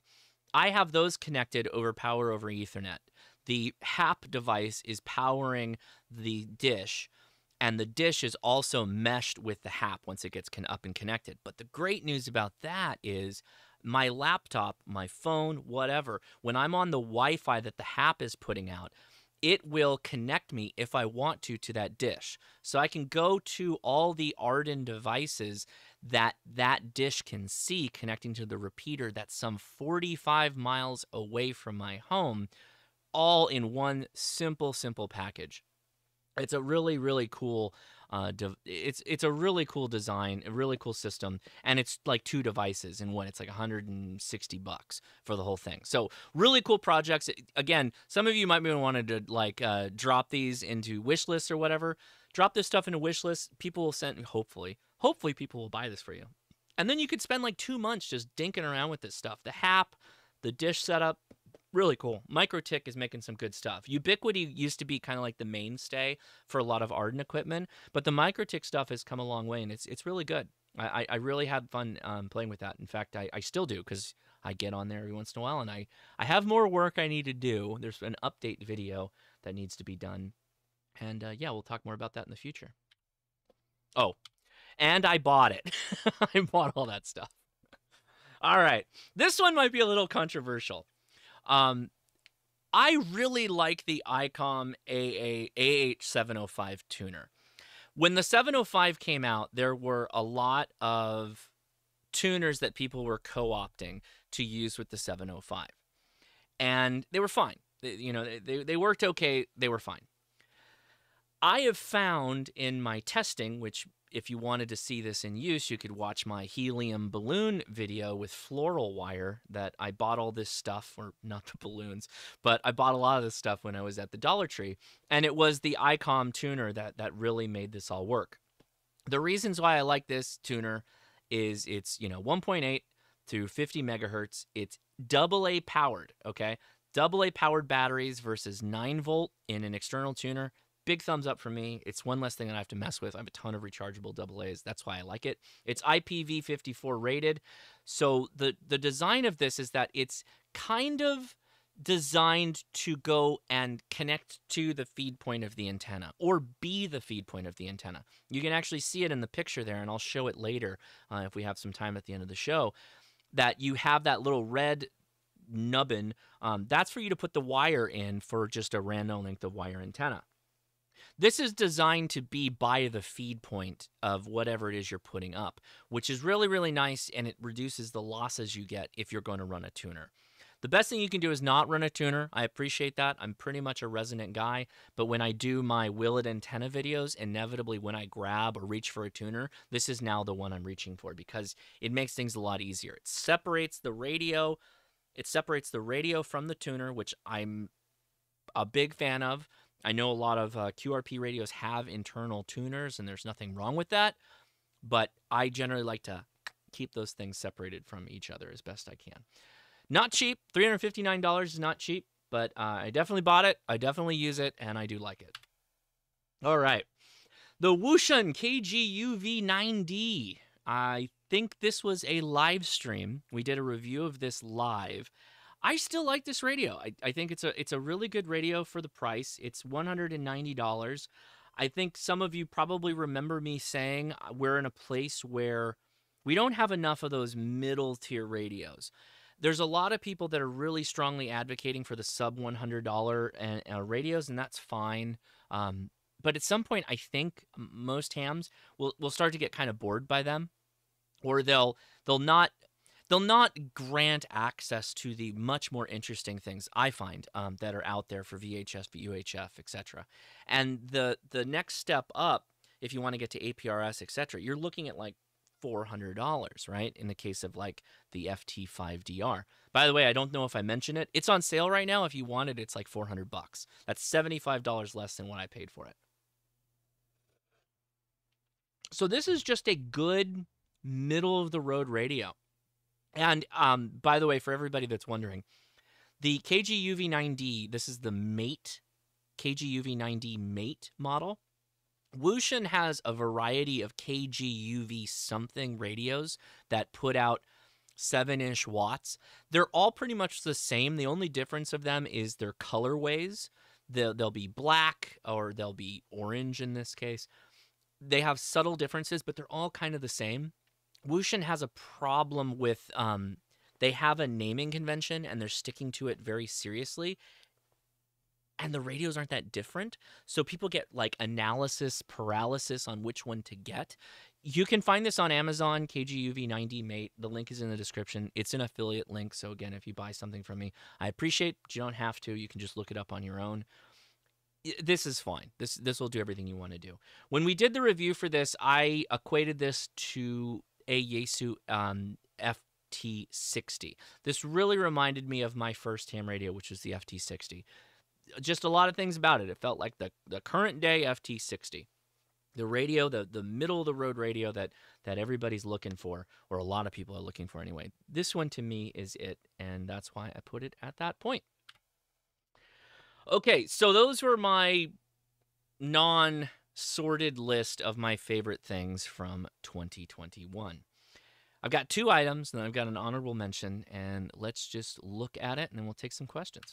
I have those connected over power over Ethernet. The HAP device is powering the dish, and the dish is also meshed with the HAP once it gets up and connected. But the great news about that is my laptop, my phone, whatever, when I'm on the Wi-Fi that the HAP is putting out, it will connect me, if I want to that dish. So I can go to all the AREDN devices that dish can see connecting to the repeater that's some 45 miles away from my home, all in one simple package. It's a really, really cool It's a really cool design, a really cool system, and it's like 2 devices in one. It's like $160 for the whole thing. So really cool projects. Again, some of you might be wanting to like drop these into wish lists or whatever. Drop this stuff into wish lists. People will send. Hopefully people will buy this for you, and then you could spend like 2 months just dinking around with this stuff. The HAP, the dish setup. Really cool. MikroTik is making some good stuff. Ubiquity used to be kind of like the mainstay for a lot of Arden equipment, but the MikroTik stuff has come a long way, and it's really good. I really had fun playing with that. In fact, I still do, because I get on there every once in a while, and I have more work I need to do. There's an update video that needs to be done, and yeah, we'll talk more about that in the future. Oh, and I bought it. I bought all that stuff. All right. This one might be a little controversial. I really like the ICOM AH705 tuner. When the 705 came out, there were a lot of tuners that people were co-opting to use with the 705, and they were fine. They worked okay. They were fine. I have found in my testing, which if you wanted to see this in use, you could watch my helium balloon video with floral wire that I bought all this stuff, or not the balloons, but I bought a lot of this stuff when I was at the Dollar Tree, and it was the ICOM tuner that really made this all work. The reasons why I like this tuner is it's, 1.8 to 50 megahertz. It's AA powered, okay? AA powered batteries versus 9-volt in an external tuner. Big thumbs up for me. It's one less thing that I have to mess with. I have a ton of rechargeable AA's. That's why I like it. It's IPv54 rated. So the design of this is that it's kind of designed to go and connect to the feed point of the antenna, or be the feed point of the antenna. You can actually see it in the picture there, and I'll show it later if we have some time at the end of the show, that you have that little red nubbin. That's for you to put the wire in for just a random length of wire antenna. This is designed to be by the feed point of whatever it is you're putting up, which is really, really nice, and it reduces the losses you get if you're going to run a tuner. The best thing you can do is not run a tuner. I appreciate that. I'm pretty much a resonant guy, but when I do my Will It Antenna videos, inevitably when I grab or reach for a tuner, this is now the one I'm reaching for, because it makes things a lot easier. It separates the radio. It separates the radio from the tuner, which I'm a big fan of. I know a lot of QRP radios have internal tuners, and there's nothing wrong with that, but I generally like to keep those things separated from each other as best I can. Not cheap. $359 is not cheap, but I definitely bought it. I definitely use it, and I do like it. All right. The Wouxun KG-UV9D. I think this was a live stream. We did a review of this live. I still like this radio. I think it's a really good radio for the price. It's $190. I think some of you probably remember me saying we're in a place where we don't have enough of those middle-tier radios. There's a lot of people that are really strongly advocating for the sub-$100 radios, and that's fine. But at some point, I think most hams will start to get kind of bored by them, or they'll not grant access to the much more interesting things I find that are out there for VHF, UHF, etc. And the next step up, if you want to get to APRS, etc., you're looking at like $400, right? In the case of like the FT5DR. By the way, I don't know if I mentioned it. It's on sale right now. If you want it, it's like $400. That's $75 less than what I paid for it. So this is just a good middle-of-the-road radio. And by the way, for everybody that's wondering, the KG-UV9D, this is the Mate, KG-UV9D Mate model. Wouxun has a variety of KG-UV something radios that put out 7-ish watts. They're all pretty much the same. The only difference of them is their colorways. They'll be black, or they'll be orange in this case. They have subtle differences, but they're all kind of the same. Wouxun has a problem with, they have a naming convention, and they're sticking to it very seriously. And the radios aren't that different. So people get like analysis paralysis on which one to get. You can find this on Amazon, KG-UV9D Mate. The link is in the description. It's an affiliate link. So again, if you buy something from me, I appreciate it. You don't have to. You can just look it up on your own. this is fine. This will do everything you want to do. When we did the review for this, I equated this to a Yaesu FT60. This really reminded me of my first ham radio, which was the FT60. Just a lot of things about it. It felt like the current day FT60. The radio, the middle of the road radio that everybody's looking for, or a lot of people are looking for anyway. This one to me is it, and that's why I put it at that point. Okay, so those were my non-sorted list of my favorite things from 2021. I've got two items, and I've got an honorable mention, and let's just look at it, and then we'll take some questions.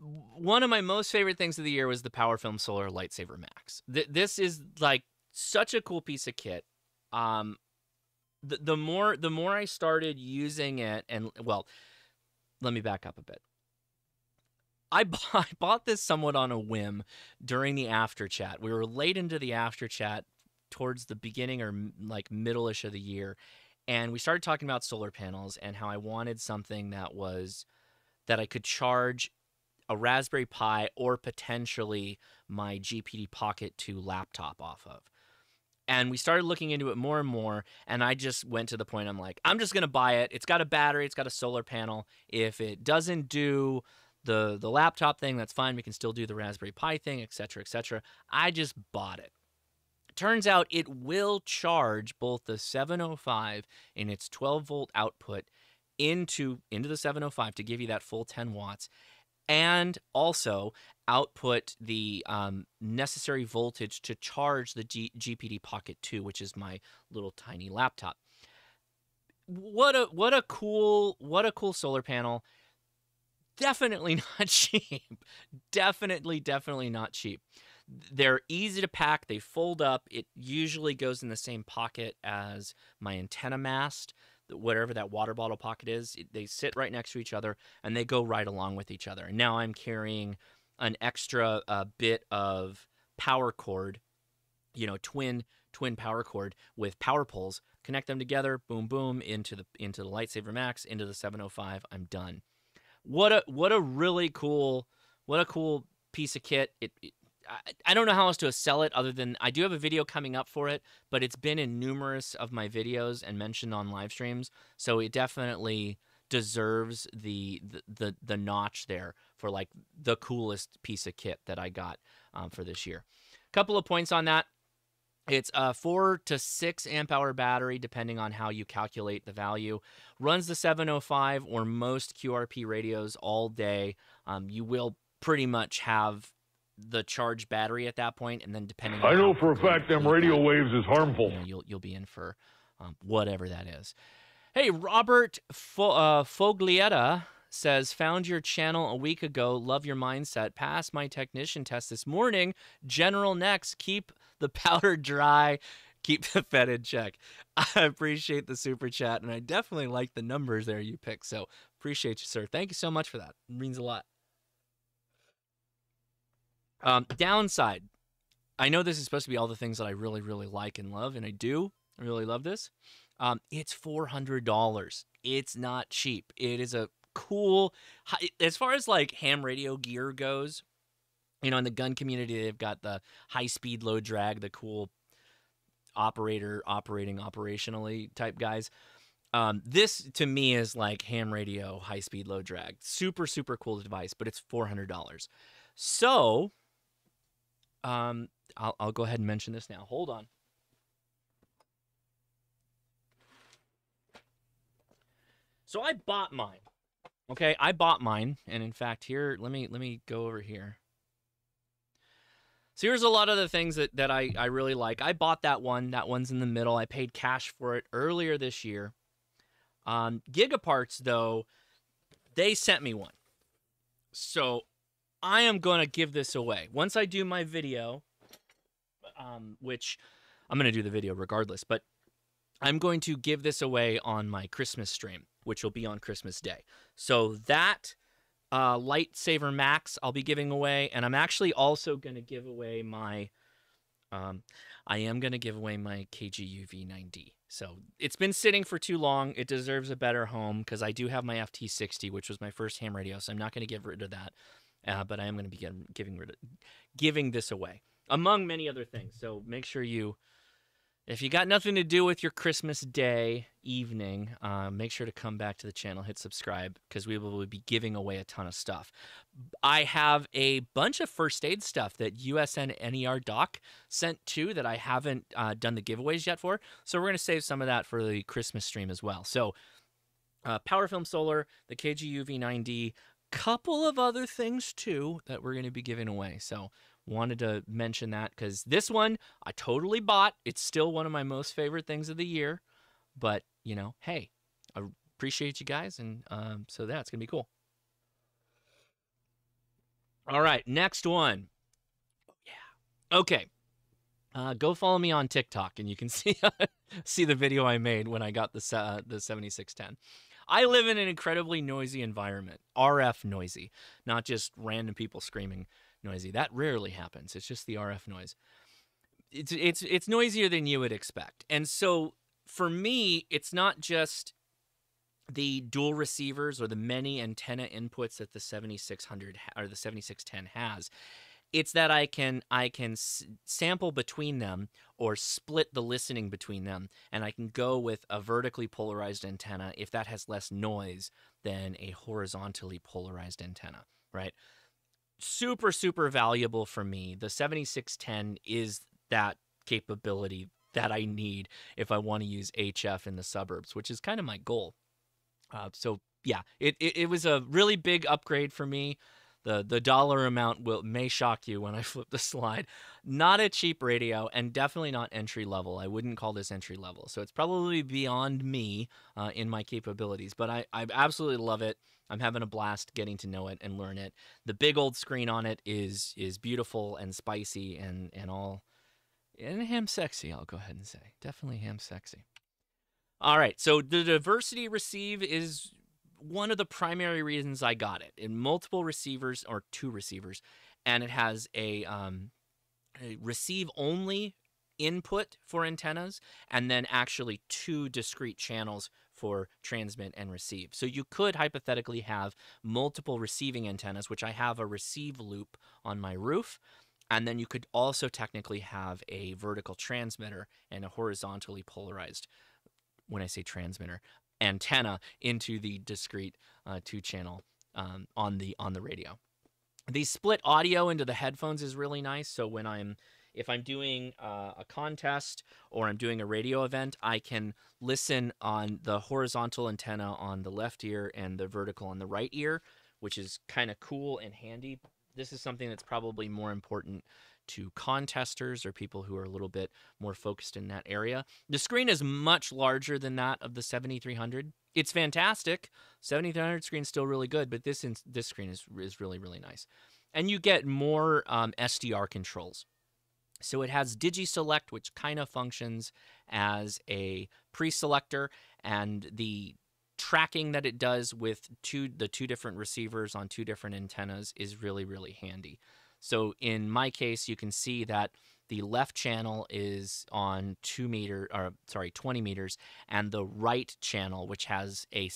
One of my most favorite things of the year was the PowerFilm Solar Lightsaber Max. This is like such a cool piece of kit. The more I started using it, and well, let me back up a bit. I bought this somewhat on a whim during the after chat. We were late into the after chat towards the beginning or like middle-ish of the year, and we started talking about solar panels and how I wanted something that I could charge a Raspberry Pi or potentially my GPD Pocket 2 laptop off of. And we started looking into it more and more, and I just went to the point I'm like, I'm just going to buy it. It's got a battery. It's got a solar panel. If it doesn't do the laptop thing, that's fine. We can still do the Raspberry Pi thing, et cetera, et cetera. I just bought it. Turns out it will charge both the 705 in its 12-volt output into the 705 to give you that full 10 watts. And also output the necessary voltage to charge the GPD Pocket 2, which is my little tiny laptop. What a cool solar panel! Definitely not cheap. Definitely not cheap. They're easy to pack. They fold up. It usually goes in the same pocket as my antenna mast. Whatever that water bottle pocket is, they sit right next to each other, and they go right along with each other. Now I'm carrying an extra bit of power cord, you know, twin power cord with power poles. Connect them together, boom, boom, into the Lightsaber Max, into the 705. I'm done. What a really cool piece of kit. I don't know how else to sell it other than I do have a video coming up for it, but it's been in numerous of my videos and mentioned on live streams, so it definitely deserves the notch there for like the coolest piece of kit that I got for this year. A couple of points on that. It's a 4 to 6 amp hour battery, depending on how you calculate the value. Runs the 705 or most QRP radios all day. You will pretty much have the charge battery at that point, and then depending on, I know for a fact them radio waves is harmful. You'll be in for whatever that is. Hey, Robert Foglietta says, found your channel a week ago. Love your mindset. Passed my technician test this morning. General Nex, keep the powder dry. Keep the Fed in check. I appreciate the super chat, and I definitely like the numbers there you picked. So appreciate you, sir. Thank you so much for that. It means a lot. Downside, I know this is supposed to be all the things that I really, really like and love, and I do really love this. It's $400. It's not cheap. It is a cool, as far as like ham radio gear goes, you know, in the gun community, they've got the high-speed, low-drag, the cool operator operationally type guys. This to me is like ham radio, high-speed, low-drag. Super, super cool device, but it's $400. So, I'll go ahead and mention this now. Hold on. So I bought mine. Okay, I bought mine, and in fact, here, let me go over here. So here's a lot of the things that I really like. I bought that one. That one's in the middle. I paid cash for it earlier this year. Gigaparts, though, they sent me one. So I am going to give this away. Once I do my video, which I'm going to do the video regardless, but I'm going to give this away on my Christmas stream, which will be on Christmas Day. So that Lightsaber Max I'll be giving away, and I'm actually also going to give away my KG-UV9D. So it's been sitting for too long. It deserves a better home because I do have my FT60, which was my first ham radio, so I'm not going to get rid of that. but I am going to be giving this away, among many other things. So make sure you, if you got nothing to do with your Christmas Day evening, make sure to come back to the channel, hit subscribe, because we will be giving away a ton of stuff. I have a bunch of first aid stuff that USNNER Doc sent to that I haven't done the giveaways yet for. So we're going to save some of that for the Christmas stream as well. So Power Film Solar, the KG-UV9D, couple of other things too that we're going to be giving away. So wanted to mention that because this one I totally bought. It's still one of my most favorite things of the year. But, you know, hey, I appreciate you guys. And so that's going to be cool. All right, next one. Yeah. Okay. Go follow me on TikTok and you can see see the video I made when I got the 7610. I live in an incredibly noisy environment, RF noisy, not just random people screaming noisy. That rarely happens. It's just the RF noise. It's noisier than you would expect. And so for me, it's not just the dual receivers or the many antenna inputs that the 7600 or the 7610 has. It's that I can sample between them or split the listening between them, and I can go with a vertically polarized antenna if that has less noise than a horizontally polarized antenna, right? Super, super valuable for me. The 7610 is that capability that I need if I want to use HF in the suburbs, which is kind of my goal. So yeah, it was a really big upgrade for me. The dollar amount may shock you when I flip the slide. Not a cheap radio, and definitely not entry level. I wouldn't call this entry level. So it's probably beyond me in my capabilities, but I absolutely love it. I'm having a blast getting to know it and learn it. The big old screen on it is beautiful and spicy and ham sexy, I'll go ahead and say. Definitely ham sexy. All right, so the diversity receive is one of the primary reasons I got it in multiple receivers or two receivers, and it has a receive only input for antennas, and then actually two discrete channels for transmit and receive. So you could hypothetically have multiple receiving antennas, which I have a receive loop on my roof, and then you could also technically have a vertical transmitter and a horizontally polarized, when I say transmitter, antenna into the discrete two-channel on the radio. The split audio into the headphones is really nice. So when if I'm doing a contest or I'm doing a radio event, I can listen on the horizontal antenna on the left ear and the vertical on the right ear, which is kind of cool and handy. This is something that's probably more important to contesters or people who are a little bit more focused in that area. The screen is much larger than that of the 7300. It's fantastic. 7300 screen is still really good, but this screen is really, really nice. And you get more SDR controls. So it has DigiSelect, which kind of functions as a pre-selector, and the tracking that it does with the two different receivers on two different antennas is really, really handy. So in my case, you can see that the left channel is on 20 meters, and the right channel, which has a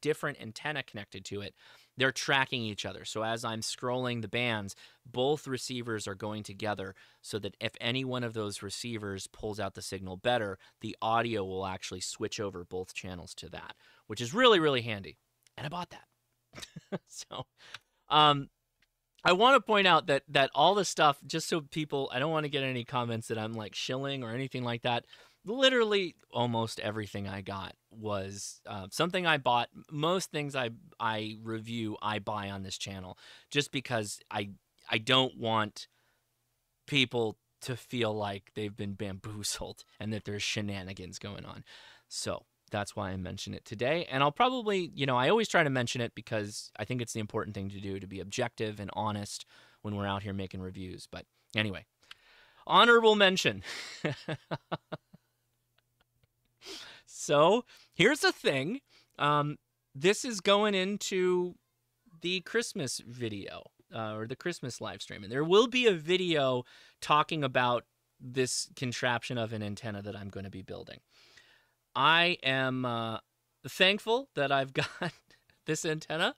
different antenna connected to it, they're tracking each other. So as I'm scrolling the bands, both receivers are going together so that if any one of those receivers pulls out the signal better, the audio will actually switch over both channels to that, which is really, really handy. And I bought that. So, I want to point out that all the stuff, just so people, I don't want to get any comments that I'm like shilling or anything like that. Literally almost everything I got was something I bought. Most things I review, I buy on this channel, just because I don't want people to feel like they've been bamboozled and that there's shenanigans going on. So that's why I mention it today. And I'll probably, you know, I always try to mention it because I think it's the important thing to do, to be objective and honest when we're out here making reviews. But anyway, honorable mention. So here's the thing. This is going into the Christmas video or the Christmas live stream. And there will be a video talking about this contraption of an antenna that I'm going to be building. I am thankful that I've got this antenna.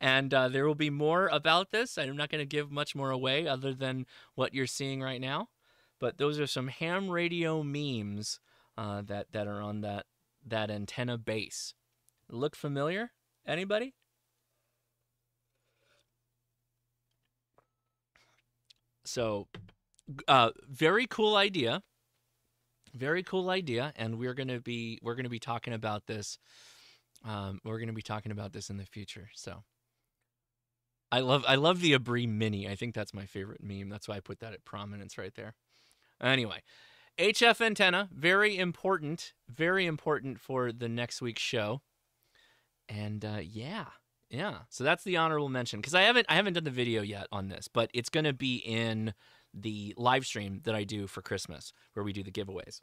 And there will be more about this. I'm not going to give much more away other than what you're seeing right now. But those are some ham radio memes that are on that antenna base. Look familiar? Anybody? So, very cool idea. Very cool idea, and we're gonna be talking about this. We're gonna be talking about this in the future. So, I love the Abri Mini. I think that's my favorite meme. That's why I put that at prominence right there. Anyway, HF antenna, very important for the next week's show. And yeah. So that's the honorable mention, because I haven't done the video yet on this, but it's gonna be in the live stream that I do for Christmas, where we do the giveaways,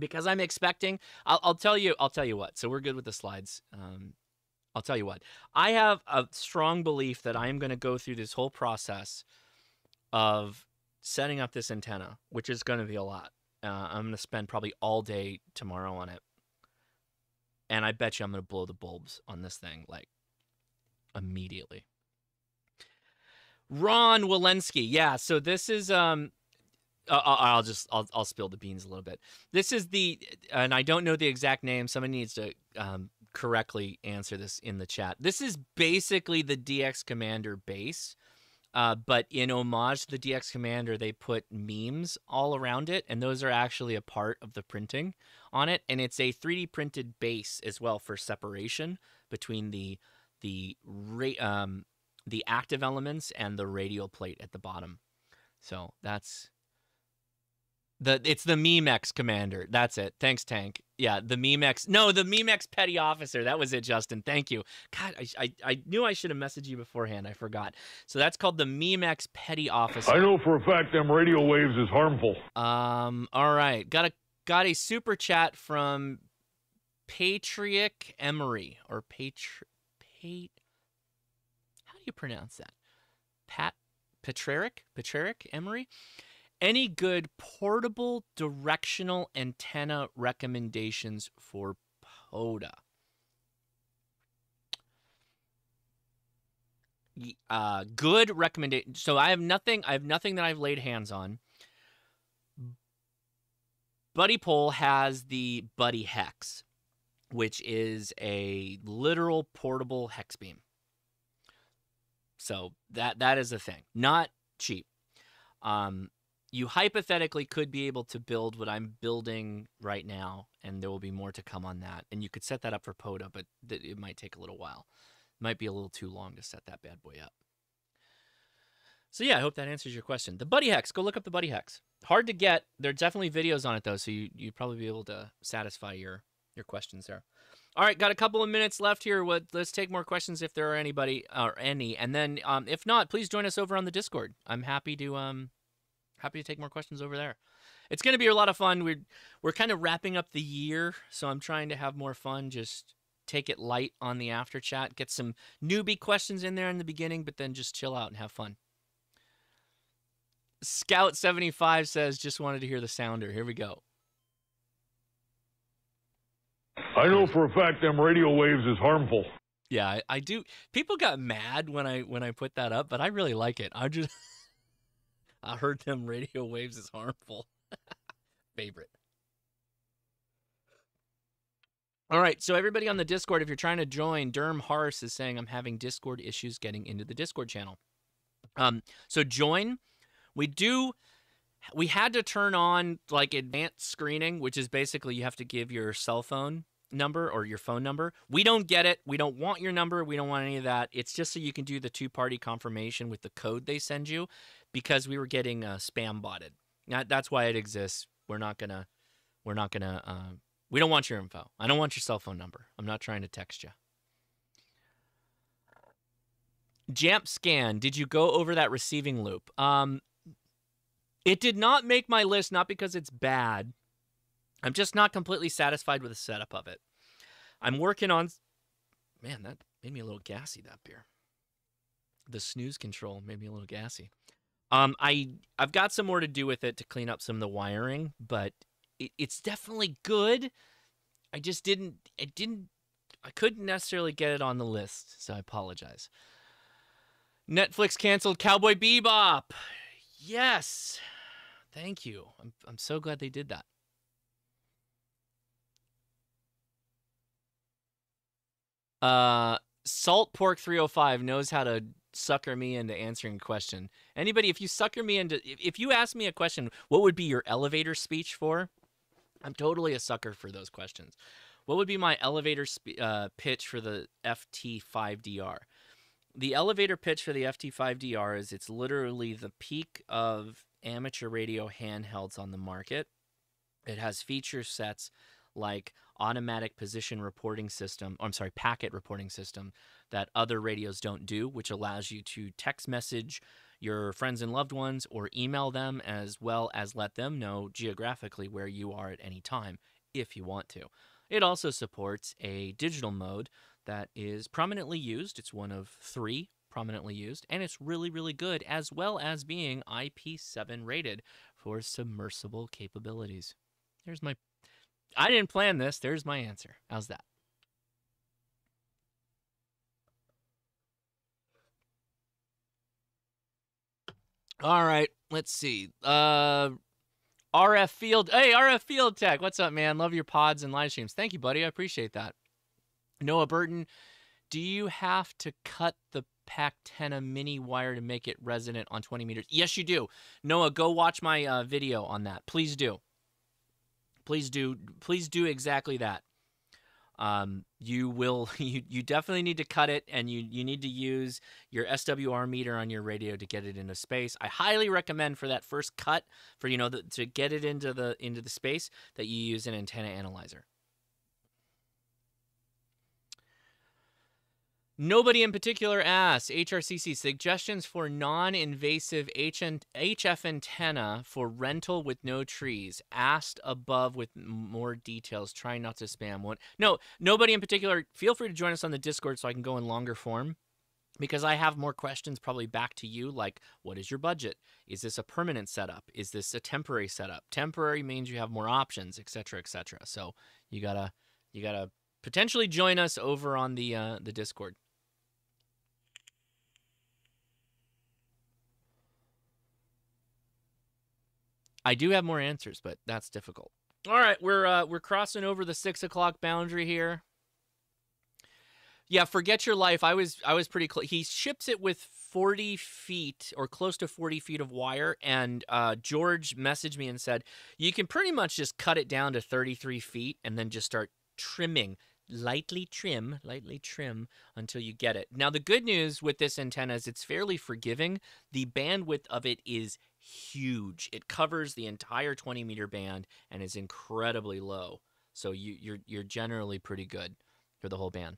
because I'm expecting. I'll tell you what. So we're good with the slides. I'll tell you what. I have a strong belief that I am going to go through this whole process of setting up this antenna, which is going to be a lot. I'm going to spend probably all day tomorrow on it, and I bet you I'm going to blow the bulbs on this thing like immediately. Ron Walensky, yeah. So this is I'll spill the beans a little bit. This is the, and I don't know the exact name. Somebody needs to correctly answer this in the chat. This is basically the DX Commander base, but in homage to the DX Commander, they put memes all around it, and those are actually a part of the printing on it. And it's a 3D printed base as well for separation between the active elements and the radial plate at the bottom. So that's it's the Memex Commander. That's it. Thanks, Tank. Yeah, the Memex. No, the Memex Petty Officer. That was it, Justin. Thank you. God, I knew I should have messaged you beforehand. I forgot. So that's called the Memex Petty Officer. I know for a fact them radio waves is harmful. All right. Got a super chat from Patrick Emery, or Pate. You pronounce that? Petraric Emery. Any good portable directional antenna recommendations for POTA? Good recommendation. So I have nothing that I've laid hands on. Buddy Pole has the Buddy Hex, which is a literal portable hex beam. So that is a thing. Not cheap. You hypothetically could be able to build what I'm building right now, and there will be more to come on that. And you could set that up for POTA, but it might take a little while. It might be a little too long to set that bad boy up. So yeah, I hope that answers your question. The Buddy Hex. Go look up the Buddy Hex. Hard to get. There are definitely videos on it, though, so you'd probably be able to satisfy your questions there. All right, got a couple of minutes left here. Let's take more questions if there are anybody or any, and then if not, please join us over on the Discord. I'm happy to take more questions over there. It's going to be a lot of fun. We're kind of wrapping up the year, so I'm trying to have more fun. Just take it light on the after chat. Get some newbie questions in there in the beginning, but then just chill out and have fun. Scout 75 says, "Just wanted to hear the sounder." Here we go. I know for a fact them radio waves is harmful. Yeah, I do. People got mad when I put that up, but I really like it. I heard them radio waves is harmful. Favorite. All right, so everybody on the Discord, if you're trying to join, Derm Harris is saying I'm having Discord issues getting into the Discord channel. So join. We had to turn on like advanced screening, which is basically you have to give your cell phone number or your phone number. We don't get it. We don't want your number. We don't want any of that. It's just so you can do the two-party confirmation with the code they send you, because we were getting spam botted. That's why it exists. We don't want your info. I don't want your cell phone number. I'm not trying to text you. Jamp scan. Did you go over that receiving loop? It did not make my list, not because it's bad. I'm just not completely satisfied with the setup of it. I'm working on... Man, that made me a little gassy, that beer. The snooze control made me a little gassy. I've got some more to do with it to clean up some of the wiring, but it's definitely good. I just didn't... I couldn't necessarily get it on the list, so I apologize. Netflix canceled Cowboy Bebop. Yes. Thank you. I'm so glad they did that. Salt Pork 305 knows how to sucker me into answering a question. Anybody, if you sucker me into, if you ask me a question, what would be your elevator speech for? I'm totally a sucker for those questions. What would be my elevator pitch for the FT5DR? The elevator pitch for the FT5DR is it's literally the peak of amateur radio handhelds on the market. It has feature sets like automatic position reporting system, I'm sorry, packet reporting system that other radios don't do, which allows you to text message your friends and loved ones or email them, as well as let them know geographically where you are at any time if you want to. It also supports a digital mode that is prominently used. It's one of three prominently used, and it's really, really good, as well as being IP7 rated for submersible capabilities. There's my... I didn't plan this. There's my answer. How's that? All right. Let's see. RF Field. Hey, RF Field Tech. What's up, man? Love your pods and live streams. Thank you, buddy. I appreciate that. Noah Burton, do you have to cut the Packtenna Mini wire to make it resonant on 20 meters? Yes, you do. Noah, go watch my video on that. Please do. Please do. Please do exactly that. You will. You definitely need to cut it, and you need to use your SWR meter on your radio to get it into space. I highly recommend for that first cut, for to get it into the space, that you use an antenna analyzer. Nobody in particular asks, HRCC, suggestions for non-invasive HF antenna for rental with no trees. Asked above with more details. Try not to spam one. No, nobody in particular. Feel free to join us on the Discord so I can go in longer form, because I have more questions probably back to you, like, what is your budget? Is this a permanent setup? Is this a temporary setup? Temporary means you have more options, et cetera, et cetera. So you gotta potentially join us over on the Discord. I do have more answers, but that's difficult. All right, we're crossing over the 6 o'clock boundary here. Yeah, forget your life. I was pretty close. He ships it with 40 feet or close to 40 feet of wire, and George messaged me and said you can pretty much just cut it down to 33 feet and then just start trimming. Lightly trim until you get it. Now, the good news with this antenna is it's fairly forgiving. The bandwidth of it is huge. It covers the entire 20-meter band and is incredibly low. So you're generally pretty good for the whole band.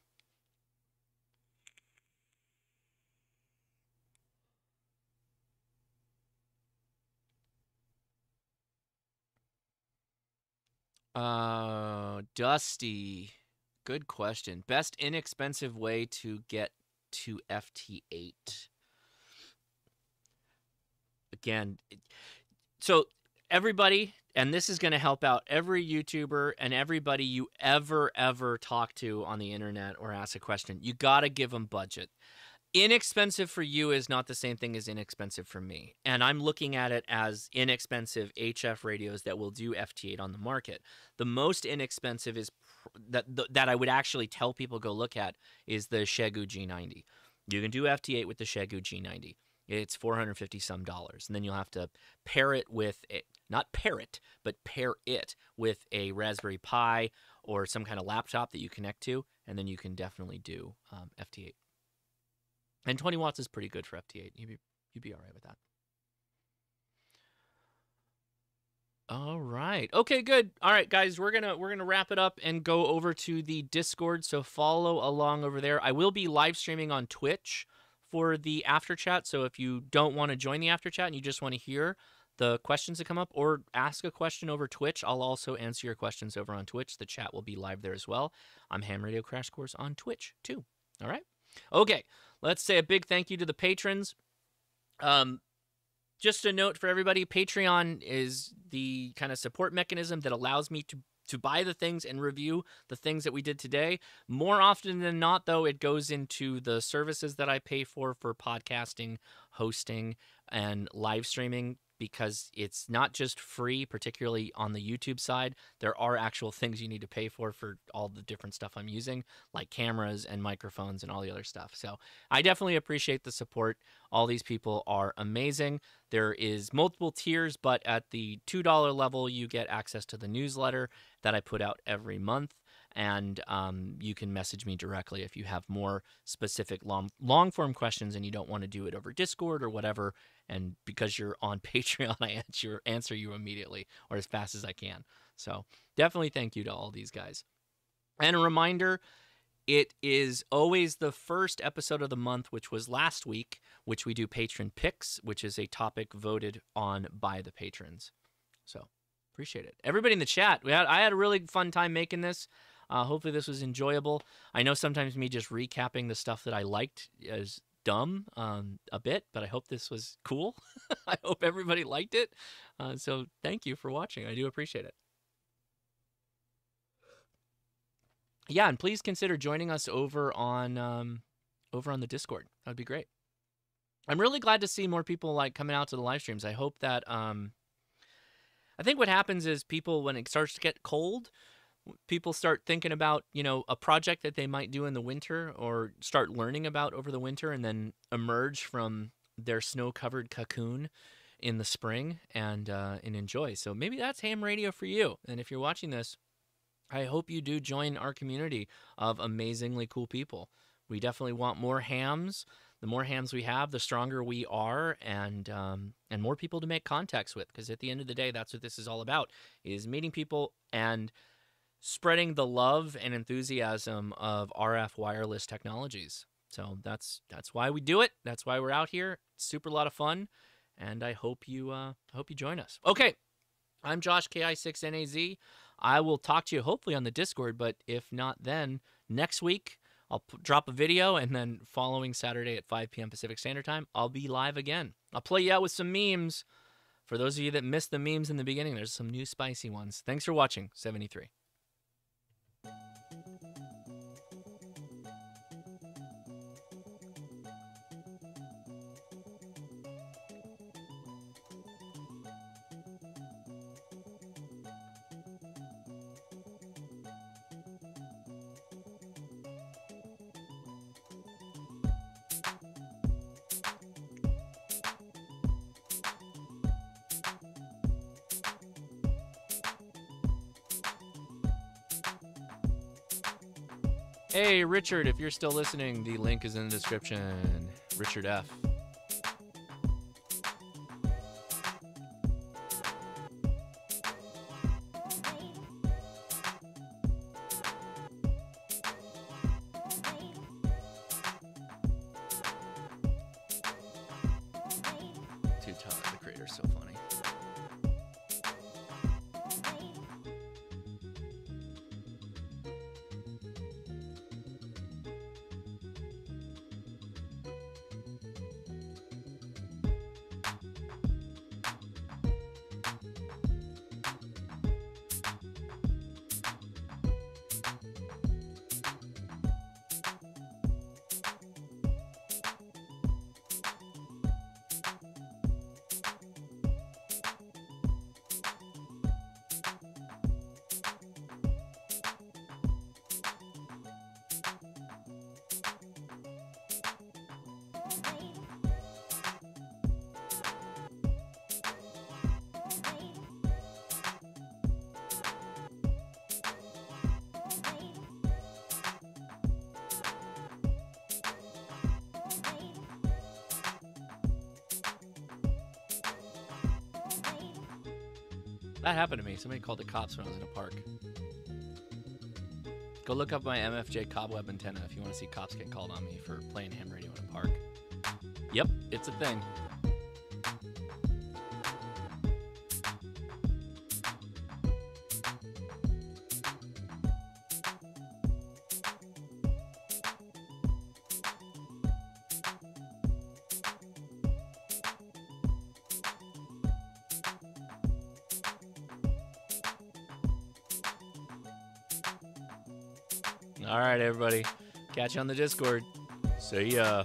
Dusty, good question. Best inexpensive way to get to FT8. Again, so everybody, and this is going to help out every YouTuber and everybody you ever talk to on the internet or ask a question, you got to give them budget. Inexpensive for you is not the same thing as inexpensive for me. And I'm looking at it as inexpensive HF radios that will do FT8 on the market. The most inexpensive is that I would actually tell people go look at is the Xiegu G90. You can do FT8 with the Xiegu G90. It's $450 some. And then you'll have to pair it with, pair it with a Raspberry Pi or some kind of laptop that you connect to. And then you can definitely do FT8. And 20 watts is pretty good for FT8. You'd be all right with that. All right. Okay, good. All right, guys, we're gonna wrap it up and go over to the Discord. So follow along over there. I will be live streaming on Twitch for the after chat. So if you don't want to join the after chat and you just want to hear the questions that come up or ask a question over Twitch, I'll also answer your questions over on Twitch. The chat will be live there as well. I'm Ham Radio Crash Course on Twitch too. All right. Okay. Let's say a big thank you to the patrons. Just a note for everybody, Patreon is the kind of support mechanism that allows me to to buy the things and review the things that we did today. More often than not, though, it goes into the services that I pay for podcasting, hosting, and live streaming, because it's not just free, particularly on the YouTube side. There are actual things you need to pay for all the different stuff I'm using, like cameras and microphones and all the other stuff. So I definitely appreciate the support. All these people are amazing. There is multiple tiers, but at the $2 level, you get access to the newsletter that I put out every month. And you can message me directly if you have more specific long-form questions and you don't want to do it over Discord or whatever. And because you're on Patreon, I answer you immediately or as fast as I can. So definitely thank you to all these guys. And a reminder, it is always the first episode of the month, which was last week, which we do patron picks, which is a topic voted on by the patrons. So appreciate it. Everybody in the chat, I had a really fun time making this. Hopefully this was enjoyable. I know sometimes me just recapping the stuff that I liked is dumb a bit, but I hope this was cool. I hope everybody liked it. So thank you for watching. I do appreciate it. Yeah, and please consider joining us over on the Discord. That would be great. I'm really glad to see more people like coming out to the live streams. I hope that I think what happens is people, when it starts to get cold, people start thinking about, you know, a project that they might do in the winter or start learning about over the winter and then emerge from their snow-covered cocoon in the spring and enjoy. So maybe that's ham radio for you. And if you're watching this, I hope you do join our community of amazingly cool people. We definitely want more hams. The more hams we have, the stronger we are, and more people to make contacts with, because at the end of the day, that's what this is all about, is meeting people and spreading the love and enthusiasm of RF wireless technologies. So that's why we do it. That's why we're out here. It's super lot of fun, and I hope you join us. Okay, I'm Josh Ki6Naz. I will talk to you hopefully on the Discord, but if not, then next week I'll drop a video, and then following Saturday at 5 p.m. Pacific Standard Time, I'll be live again. I'll play you out with some memes. For those of you that missed the memes in the beginning, there's some new spicy ones. Thanks for watching. 73. Hey, Richard, if you're still listening, the link is in the description. Richard F. Dude, Todd, the creator, so funny. That happened to me. Somebody called the cops when I was in a park. Go look up my MFJ cobweb antenna if you want to see cops get called on me for playing ham radio in a park. Yep, it's a thing. All right, everybody. Catch you on the Discord. See ya.